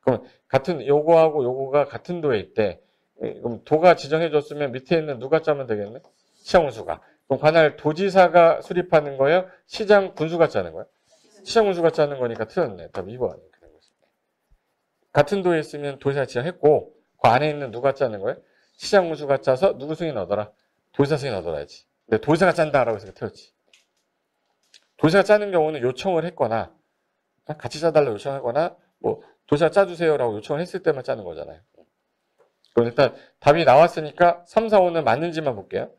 그럼 같은 요거하고 요거가 같은 도에 있대. 그럼 도가 지정해줬으면 밑에 있는 누가 짜면 되겠네? 시장군수가. 그럼 관할 도지사가 수립하는 거예요? 시장 군수가 짜는 거예요? 시장군수가 짜는 거니까 틀렸네. 답 이 번. 같은 도에 있으면 도지사 지정했고, 그 안에 있는 누가 짜는 거예요? 시장군수가 짜서 누구 승인 얻어라? 도지사 승인 얻어라야지. 근데 도지사가 짠다라고 해서 틀렸지. 도지사가 짜는 경우는 요청을 했거나, 같이 짜달라고 요청하거나, 뭐 도지사 짜주세요라고 요청을 했을 때만 짜는 거잖아요. 그럼 일단 답이 나왔으니까 삼, 사, 오는 맞는지만 볼게요.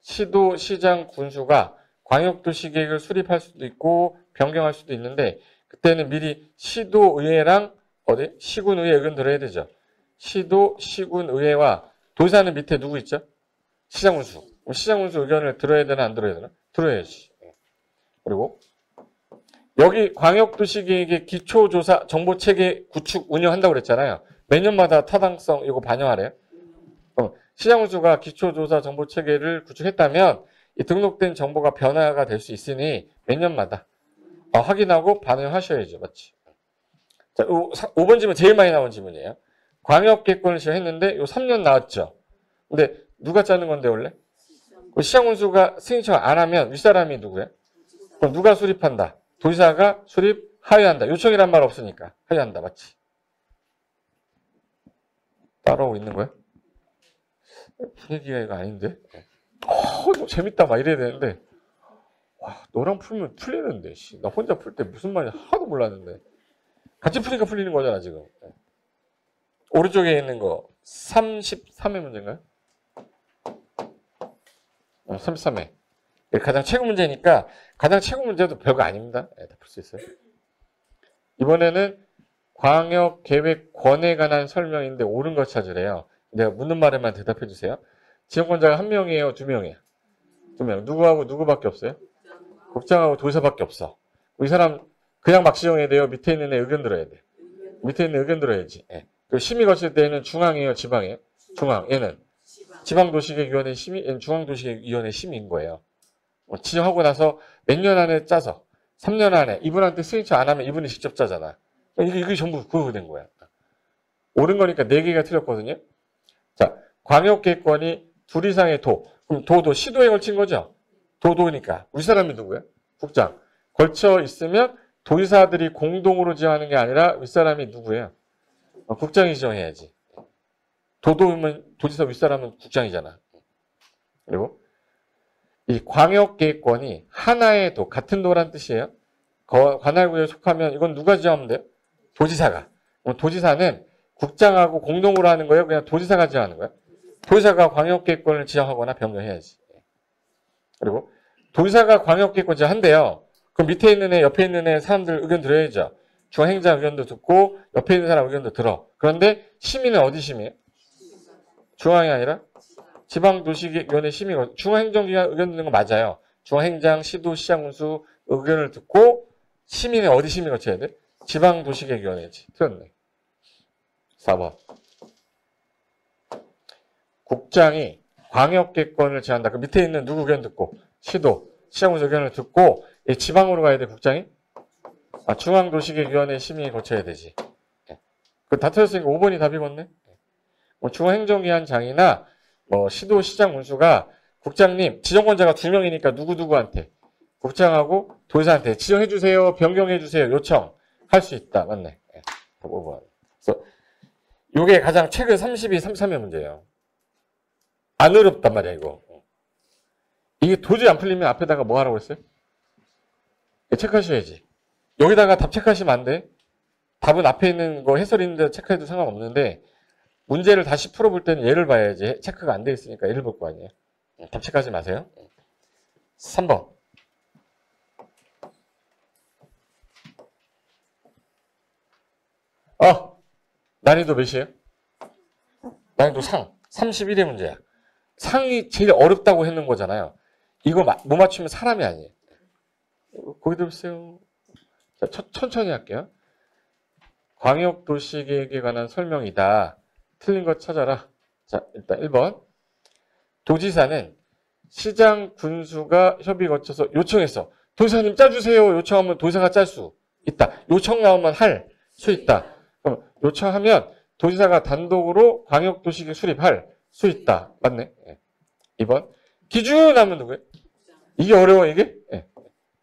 시도, 시장, 군수가 광역도시계획을 수립할 수도 있고 변경할 수도 있는데, 그때는 미리 시도의회랑 어디? 시군의회 의견 들어야 되죠. 시도, 시군의회와 도지사는 밑에 누구 있죠? 시장군수. 시장군수 의견을 들어야 되나 안 들어야 되나? 들어야지. 그리고 여기 광역도시계획의 기초조사 정보체계 구축 운영한다고 그랬잖아요. 매년마다 타당성 이거 반영하래요. 어, 시장군수가 기초조사 정보체계를 구축했다면 이 등록된 정보가 변화가 될 수 있으니 매년마다 어, 확인하고 반영하셔야죠. 맞지? 자, 요, 오 번 질문 제일 많이 나온 질문이에요. 광역계획권을 지정했는데 요 삼 년 나왔죠. 근데 누가 짜는 건데 원래? 시장군수가 승인청 안 하면 윗사람이 누구예요? 그럼 누가 수립한다? 도지사가 수립 하유한다. 요청이란 말 없으니까 하유한다. 맞지? 따라오고 있는 거야? 분위기가 이거 아닌데? 어, 이거 재밌다 막 이래야 되는데, 와, 너랑 풀면 풀리는데, 씨. 나 혼자 풀 때 무슨 말인지 하나도 몰랐는데 같이 풀니까 풀리는 거잖아 지금. 오른쪽에 있는 거 삼십삼 회 문제인가요? 어, 삼십삼 회 가장 최고 문제니까, 가장 최고 문제도 별거 아닙니다. 네, 다 풀 수 있어요. 이번에는 광역계획권에 관한 설명인데 옳은 거 찾으래요. 내가 묻는 말에만 대답해 주세요. 지원권자가 한 명이에요? 두 명이에요? 두 명. 누구하고 누구밖에 없어요? 국장하고 도지사밖에 없어. 이 사람 그냥 막 지정해야 돼요? 밑에 있는 애 의견 들어야 돼요? 밑에 있는 의견 들어야지. 네. 그리고 심의 거칠 때는 중앙이에요? 지방이에요? 중앙. 얘는 지방도시계획위원회 심의, 얘는 중앙도시계획위원회 심의인 거예요. 지정하고 나서 몇 년 안에 짜서 삼 년 안에 이분한테 승인처 안 하면 이분이 직접 짜잖아. 이게, 이게 전부 그거 된 거야. 옳은 거니까 네 개가 틀렸거든요. 자, 광역계획권이 둘 이상의 도. 그럼 도도 시도에 걸친 거죠? 도도니까. 우리 사람이 누구야? 국장. 걸쳐 있으면 도지사들이 공동으로 지정하는 게 아니라 윗사람이 누구예요? 어, 국장이 지정해야지. 도도면 도지사, 윗사람은 국장이잖아. 그리고 이 광역계획권이 하나의 도, 같은 도란 뜻이에요. 관할구에 속하면 이건 누가 지정하면 돼요? 도지사가. 도지사는 국장하고 공동으로 하는 거예요? 그냥 도지사가 지정하는 거예요? 도지사가 광역계획권을 지정하거나 변경해야지. 그리고 도지사가 광역계획권 지정한대요. 그럼 밑에 있는 애, 옆에 있는 애 사람들 의견 들어야죠. 중앙행자 의견도 듣고 옆에 있는 사람 의견도 들어. 그런데 심의는 어디 심의예요? 중앙이 아니라? 지방도시위원회 심의가, 중앙행정기관 의견 듣는 거 맞아요. 중앙행장, 시도, 시장군수 의견을 듣고 시민의 어디 심의 거쳐야 돼? 지방도시계획위원회지. 틀렸네. 사 번. 국장이 광역계획권을 제한한다. 그 밑에 있는 누구 의견 듣고? 시도, 시장군수 의견을 듣고 이 지방으로 가야 돼, 국장이? 아, 중앙도시계획위원회 심의 거쳐야 되지. 그 다 틀렸으니까 오 번이 답이겠네. 뭐 중앙행정기관장이나 뭐 시도, 시장, 군수가 국장님, 지정권자가 두 명이니까 누구누구한테, 국장하고 도지사한테 지정해주세요, 변경해주세요, 요청 할 수 있다. 맞네. 오 번. 그래서 요게 가장 최근 삼십이, 삼십삼 회 문제예요. 안 어렵단 말이야, 이거. 이게 도저히 안 풀리면 앞에다가 뭐 하라고 그랬어요? 체크하셔야지. 여기다가 답 체크하시면 안 돼. 답은 앞에 있는 거 해설이 있는데 체크해도 상관없는데 문제를 다시 풀어볼 때는 얘를 봐야지. 체크가 안 돼 있으니까 얘를 볼 거 아니에요. 답 체크하지 마세요. 삼 번. 어, 난이도 몇이에요? 난이도 상. 삼십일의 문제야. 상이 제일 어렵다고 했는 거잖아요. 이거 못 맞추면 사람이 아니에요. 거기 들어보세요. 자, 천천히 할게요. 광역도시계획에 관한 설명이다. 틀린 것 찾아라. 자, 일단 일 번. 도지사는 시장 군수가 협의 거쳐서 요청했어. 도지사님 짜주세요. 요청하면 도지사가 짤 수 있다. 요청 나오면 할 수 있다. 그럼 요청하면 도지사가 단독으로 광역도시계획 수립할 수 있다. 맞네. 예. 이 번. 기준하면 누구예요? 이게 어려워, 이게? 예.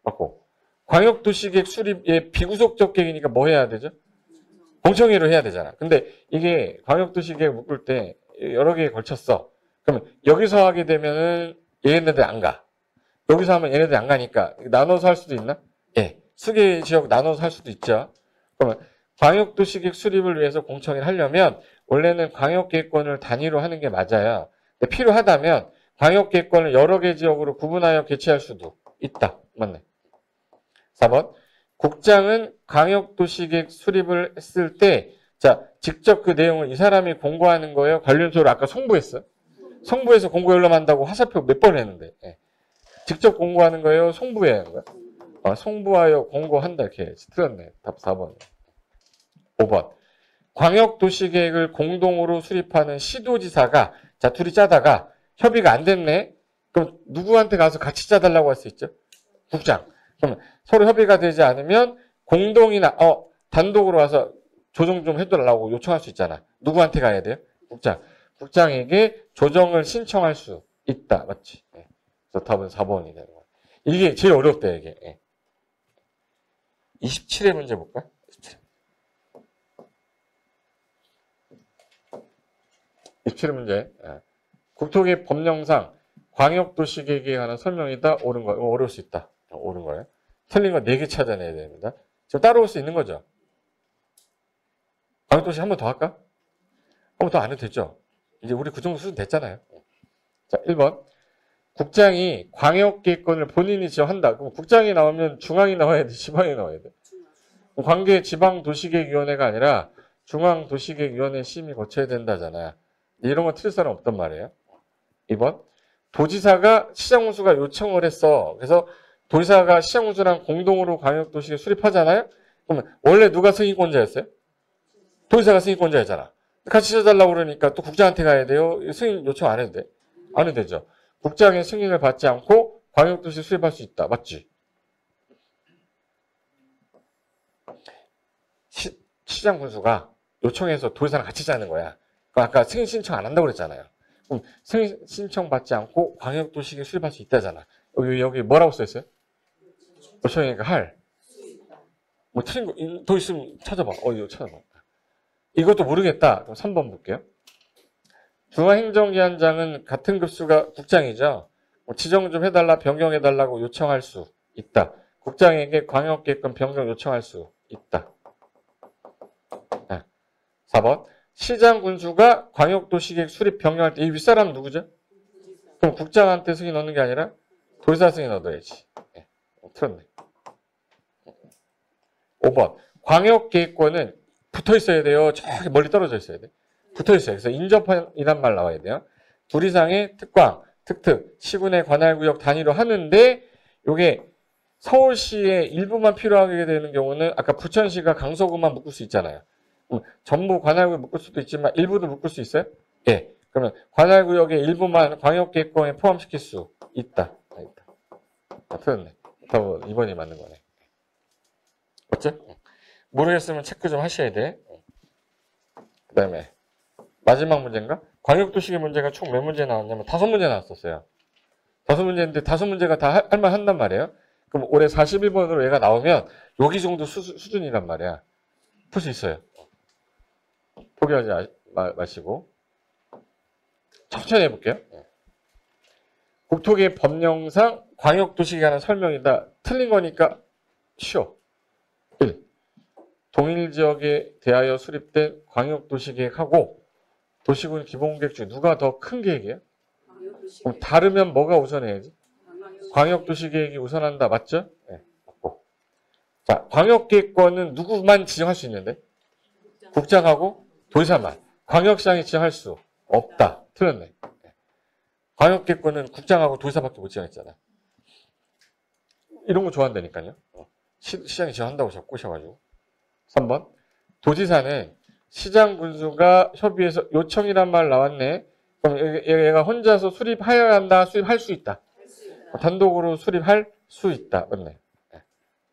맞고. 광역도시계획 수립의 비구속적 계획이니까 뭐 해야 되죠? 공청회로 해야 되잖아. 근데 이게 광역도시계획 묶을 때 여러 개에 걸쳤어. 그러면 여기서 하게 되면은 얘네들 안 가. 여기서 하면 얘네들 안 가니까 나눠서 할 수도 있나? 예. 수개 지역 나눠서 할 수도 있죠. 그러면 광역도시계획 수립을 위해서 공청회를 하려면 원래는 광역계획권을 단위로 하는 게 맞아요. 근데 필요하다면 광역계획권을 여러 개 지역으로 구분하여 개최할 수도 있다. 맞네. 사 번. 국장은 광역도시계획 수립을 했을 때, 자, 직접 그 내용을 이 사람이 공고하는 거예요. 관련서를 아까 송부했어요. 송부해서 공고 열람한다고 화살표 몇 번 했는데. 예. 직접 공고하는 거예요. 송부해야 하는 거예요. 아, 송부하여 공고한다. 이렇게 틀렸네. 답 사 번. 오 번. 광역도시계획을 공동으로 수립하는 시도지사가, 자, 둘이 짜다가 협의가 안 됐네. 그럼 누구한테 가서 같이 짜달라고 할 수 있죠? 국장. 그럼 서로 협의가 되지 않으면 공동이나 어 단독으로 와서 조정 좀 해달라고 요청할 수 있잖아. 누구한테 가야 돼요? 국장. 국장에게 조정을 신청할 수 있다. 맞지? 예. 그래서 답은 사 번이 되는 거야. 이게 제일 어렵다, 이게. 예. 이십칠의 문제 볼까? 이십칠의 문제. 예. 국토계획 법령상 광역도시계획에 관한 설명이다. 옳은 거, 어려울 수 있다. 옳은 거예요. 틀린 거 네 개 찾아내야 됩니다. 지금 따라올 수 있는 거죠. 광역도시 한 번 더 할까? 한 번 더 안 해도 됐죠. 이제 우리 그 정도 수준 됐잖아요. 자, 일 번. 국장이 광역계획권을 본인이 지정한다. 그럼 국장이 나오면 중앙이 나와야 돼, 지방이 나와야 돼. 관계 지방도시계획위원회가 아니라 중앙도시계획위원회 심의 거쳐야 된다잖아요. 이런 거 틀릴 사람 없단 말이에요. 이 번. 도지사가 시장군수가 요청을 했어. 그래서 도지사가 시장군수랑 공동으로 광역도시계획 수립하잖아요. 그러면 원래 누가 승인권자였어요? 도지사가 승인권자였잖아. 같이 써달라고 그러니까 또 국장한테 가야 돼요. 승인 요청 안 해도 돼? 안 해도 되죠. 국장의 승인을 받지 않고 광역도시 수립할 수 있다. 맞지? 시, 시장군수가 요청해서 도지사랑 같이 짜는 거야. 아까 승인 신청 안 한다고 그랬잖아요. 그럼 승인 신청 받지 않고 광역도시계획 수립할 수 있다잖아. 여기, 여기 뭐라고 써 있어요? 요청이니까 할. 뭐 틀린 거, 더 있으면 찾아봐. 어, 이거 찾아봐. 이것도 모르겠다. 그럼 삼 번 볼게요. 중앙행정기관장은 같은 급수가 국장이죠. 뭐 지정 좀 해달라, 변경해달라고 요청할 수 있다. 국장에게 광역계획권 변경 요청할 수 있다. 네. 사 번. 시장 군수가 광역도시계획 수립 변경할 때 이 윗사람 누구죠? 그럼 국장한테 승인 넣는 게 아니라 도지사 승인 얻어야지. 네. 틀렸네. 오 번. 광역계획권은 붙어 있어야 돼요. 저기 멀리 떨어져 있어야 돼. 붙어 있어요. 그래서 인접한이란 말 나와야 돼요. 둘 이상의 특광, 특특, 시군의 관할구역 단위로 하는데 이게 서울시의 일부만 필요하게 되는 경우는 아까 부천시가 강서구만 묶을 수 있잖아요. 전부 관할구역 묶을 수도 있지만 일부도 묶을 수 있어요? 예. 네. 그러면 관할구역의 일부만 광역계획권에 포함시킬 수 있다. 아, 틀렸네. 답은 이 번이 맞는 거네. 어째? 모르겠으면 체크 좀 하셔야 돼. 그 다음에 마지막 문제인가? 광역도시계획 문제가 총 몇 문제 나왔냐면 다섯 문제 나왔었어요. 다섯 문제인데 다섯 문제가 다 할만 한단 말이에요. 그럼 올해 사십일 번으로 얘가 나오면 여기 정도 수, 수준이란 말이야. 풀 수 있어요. 포기하지 마시고 천천히 해볼게요. 국토기획 법령상 광역도시에 관한 설명이다. 틀린 거니까 쉬워. 일. 동일 지역에 대하여 수립된 광역도시 계획하고 도시군 기본계획 중 누가 더 큰 계획이야? 광역도시 그럼 다르면 뭐가 우선해야지? 광역도시, 광역도시 계획이 우선한다. 맞죠? 네. 맞고. 자, 광역계획권은 누구만 지정할 수 있는데? 국장. 국장하고 도지사만. 광역시장이 지정할 수 없다. 틀렸네. 네. 광역계획권은 국장하고 도지사밖에 못 지정했잖아. 이런 거 좋아한다니까요. 시, 시장이 지정한다고 자꾸 꼬셔가지고. 삼 번. 도지사는 시장 군수가 협의해서 요청이란 말 나왔네. 그럼 얘가 혼자서 수립하여야 한다. 수립할 수 있다. 할 수 있다. 단독으로 수립할 수 있다. 맞네.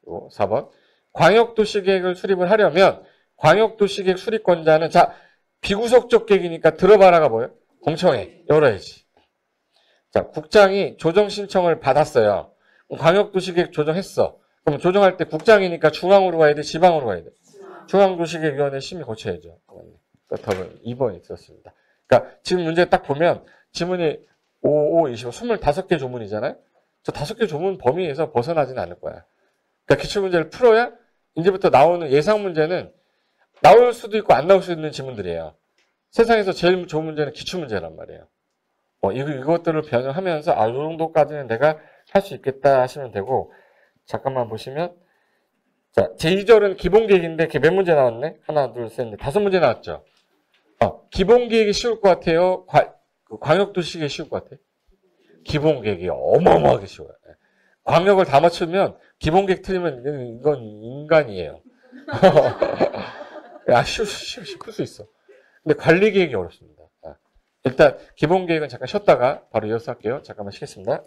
그리고 사 번. 광역도시계획을 수립을 하려면 광역도시계획 수립권자는 자 비구속적 계획이니까 들어봐라가 뭐예요? 공청회 열어야지. 자, 국장이 조정 신청을 받았어요. 광역도시계획 조정했어. 그럼 조정할 때 국장이니까 중앙으로 가야 돼? 지방으로 가야 돼? 중앙도시계획위원회 심의 거쳐야죠. 답은 이 번이 들었습니다. 그러니까 지금 문제 딱 보면 지문이 오, 오, 이십오, 이십오 개 조문이잖아요. 저 다섯 개 조문 범위에서 벗어나지는 않을 거야. 그러니까 기출문제를 풀어야 이제부터 나오는 예상 문제는 나올 수도 있고 안 나올 수 있는 지문들이에요. 세상에서 제일 좋은 문제는 기출문제란 말이에요. 뭐 이것들을 변형하면서 아, 이 정도까지는 내가 할 수 있겠다 하시면 되고, 잠깐만 보시면 자, 제이 절은 기본계획인데 이렇게 몇 문제 나왔네? 하나, 둘, 셋, 넷, 다섯 문제 나왔죠? 어, 기본계획이 쉬울 것 같아요? 과, 광역도시계획이 쉬울 것 같아요? 기본계획이 어마어마하게 쉬워요. 광역을 다 맞추면 기본계획 틀리면 이건 인간이에요. 야, 쉬울 수, 쉬울 수 있어. 근데 관리계획이 어렵습니다. 일단 기본계획은 잠깐 쉬었다가 바로 이어서 할게요. 잠깐만 쉬겠습니다.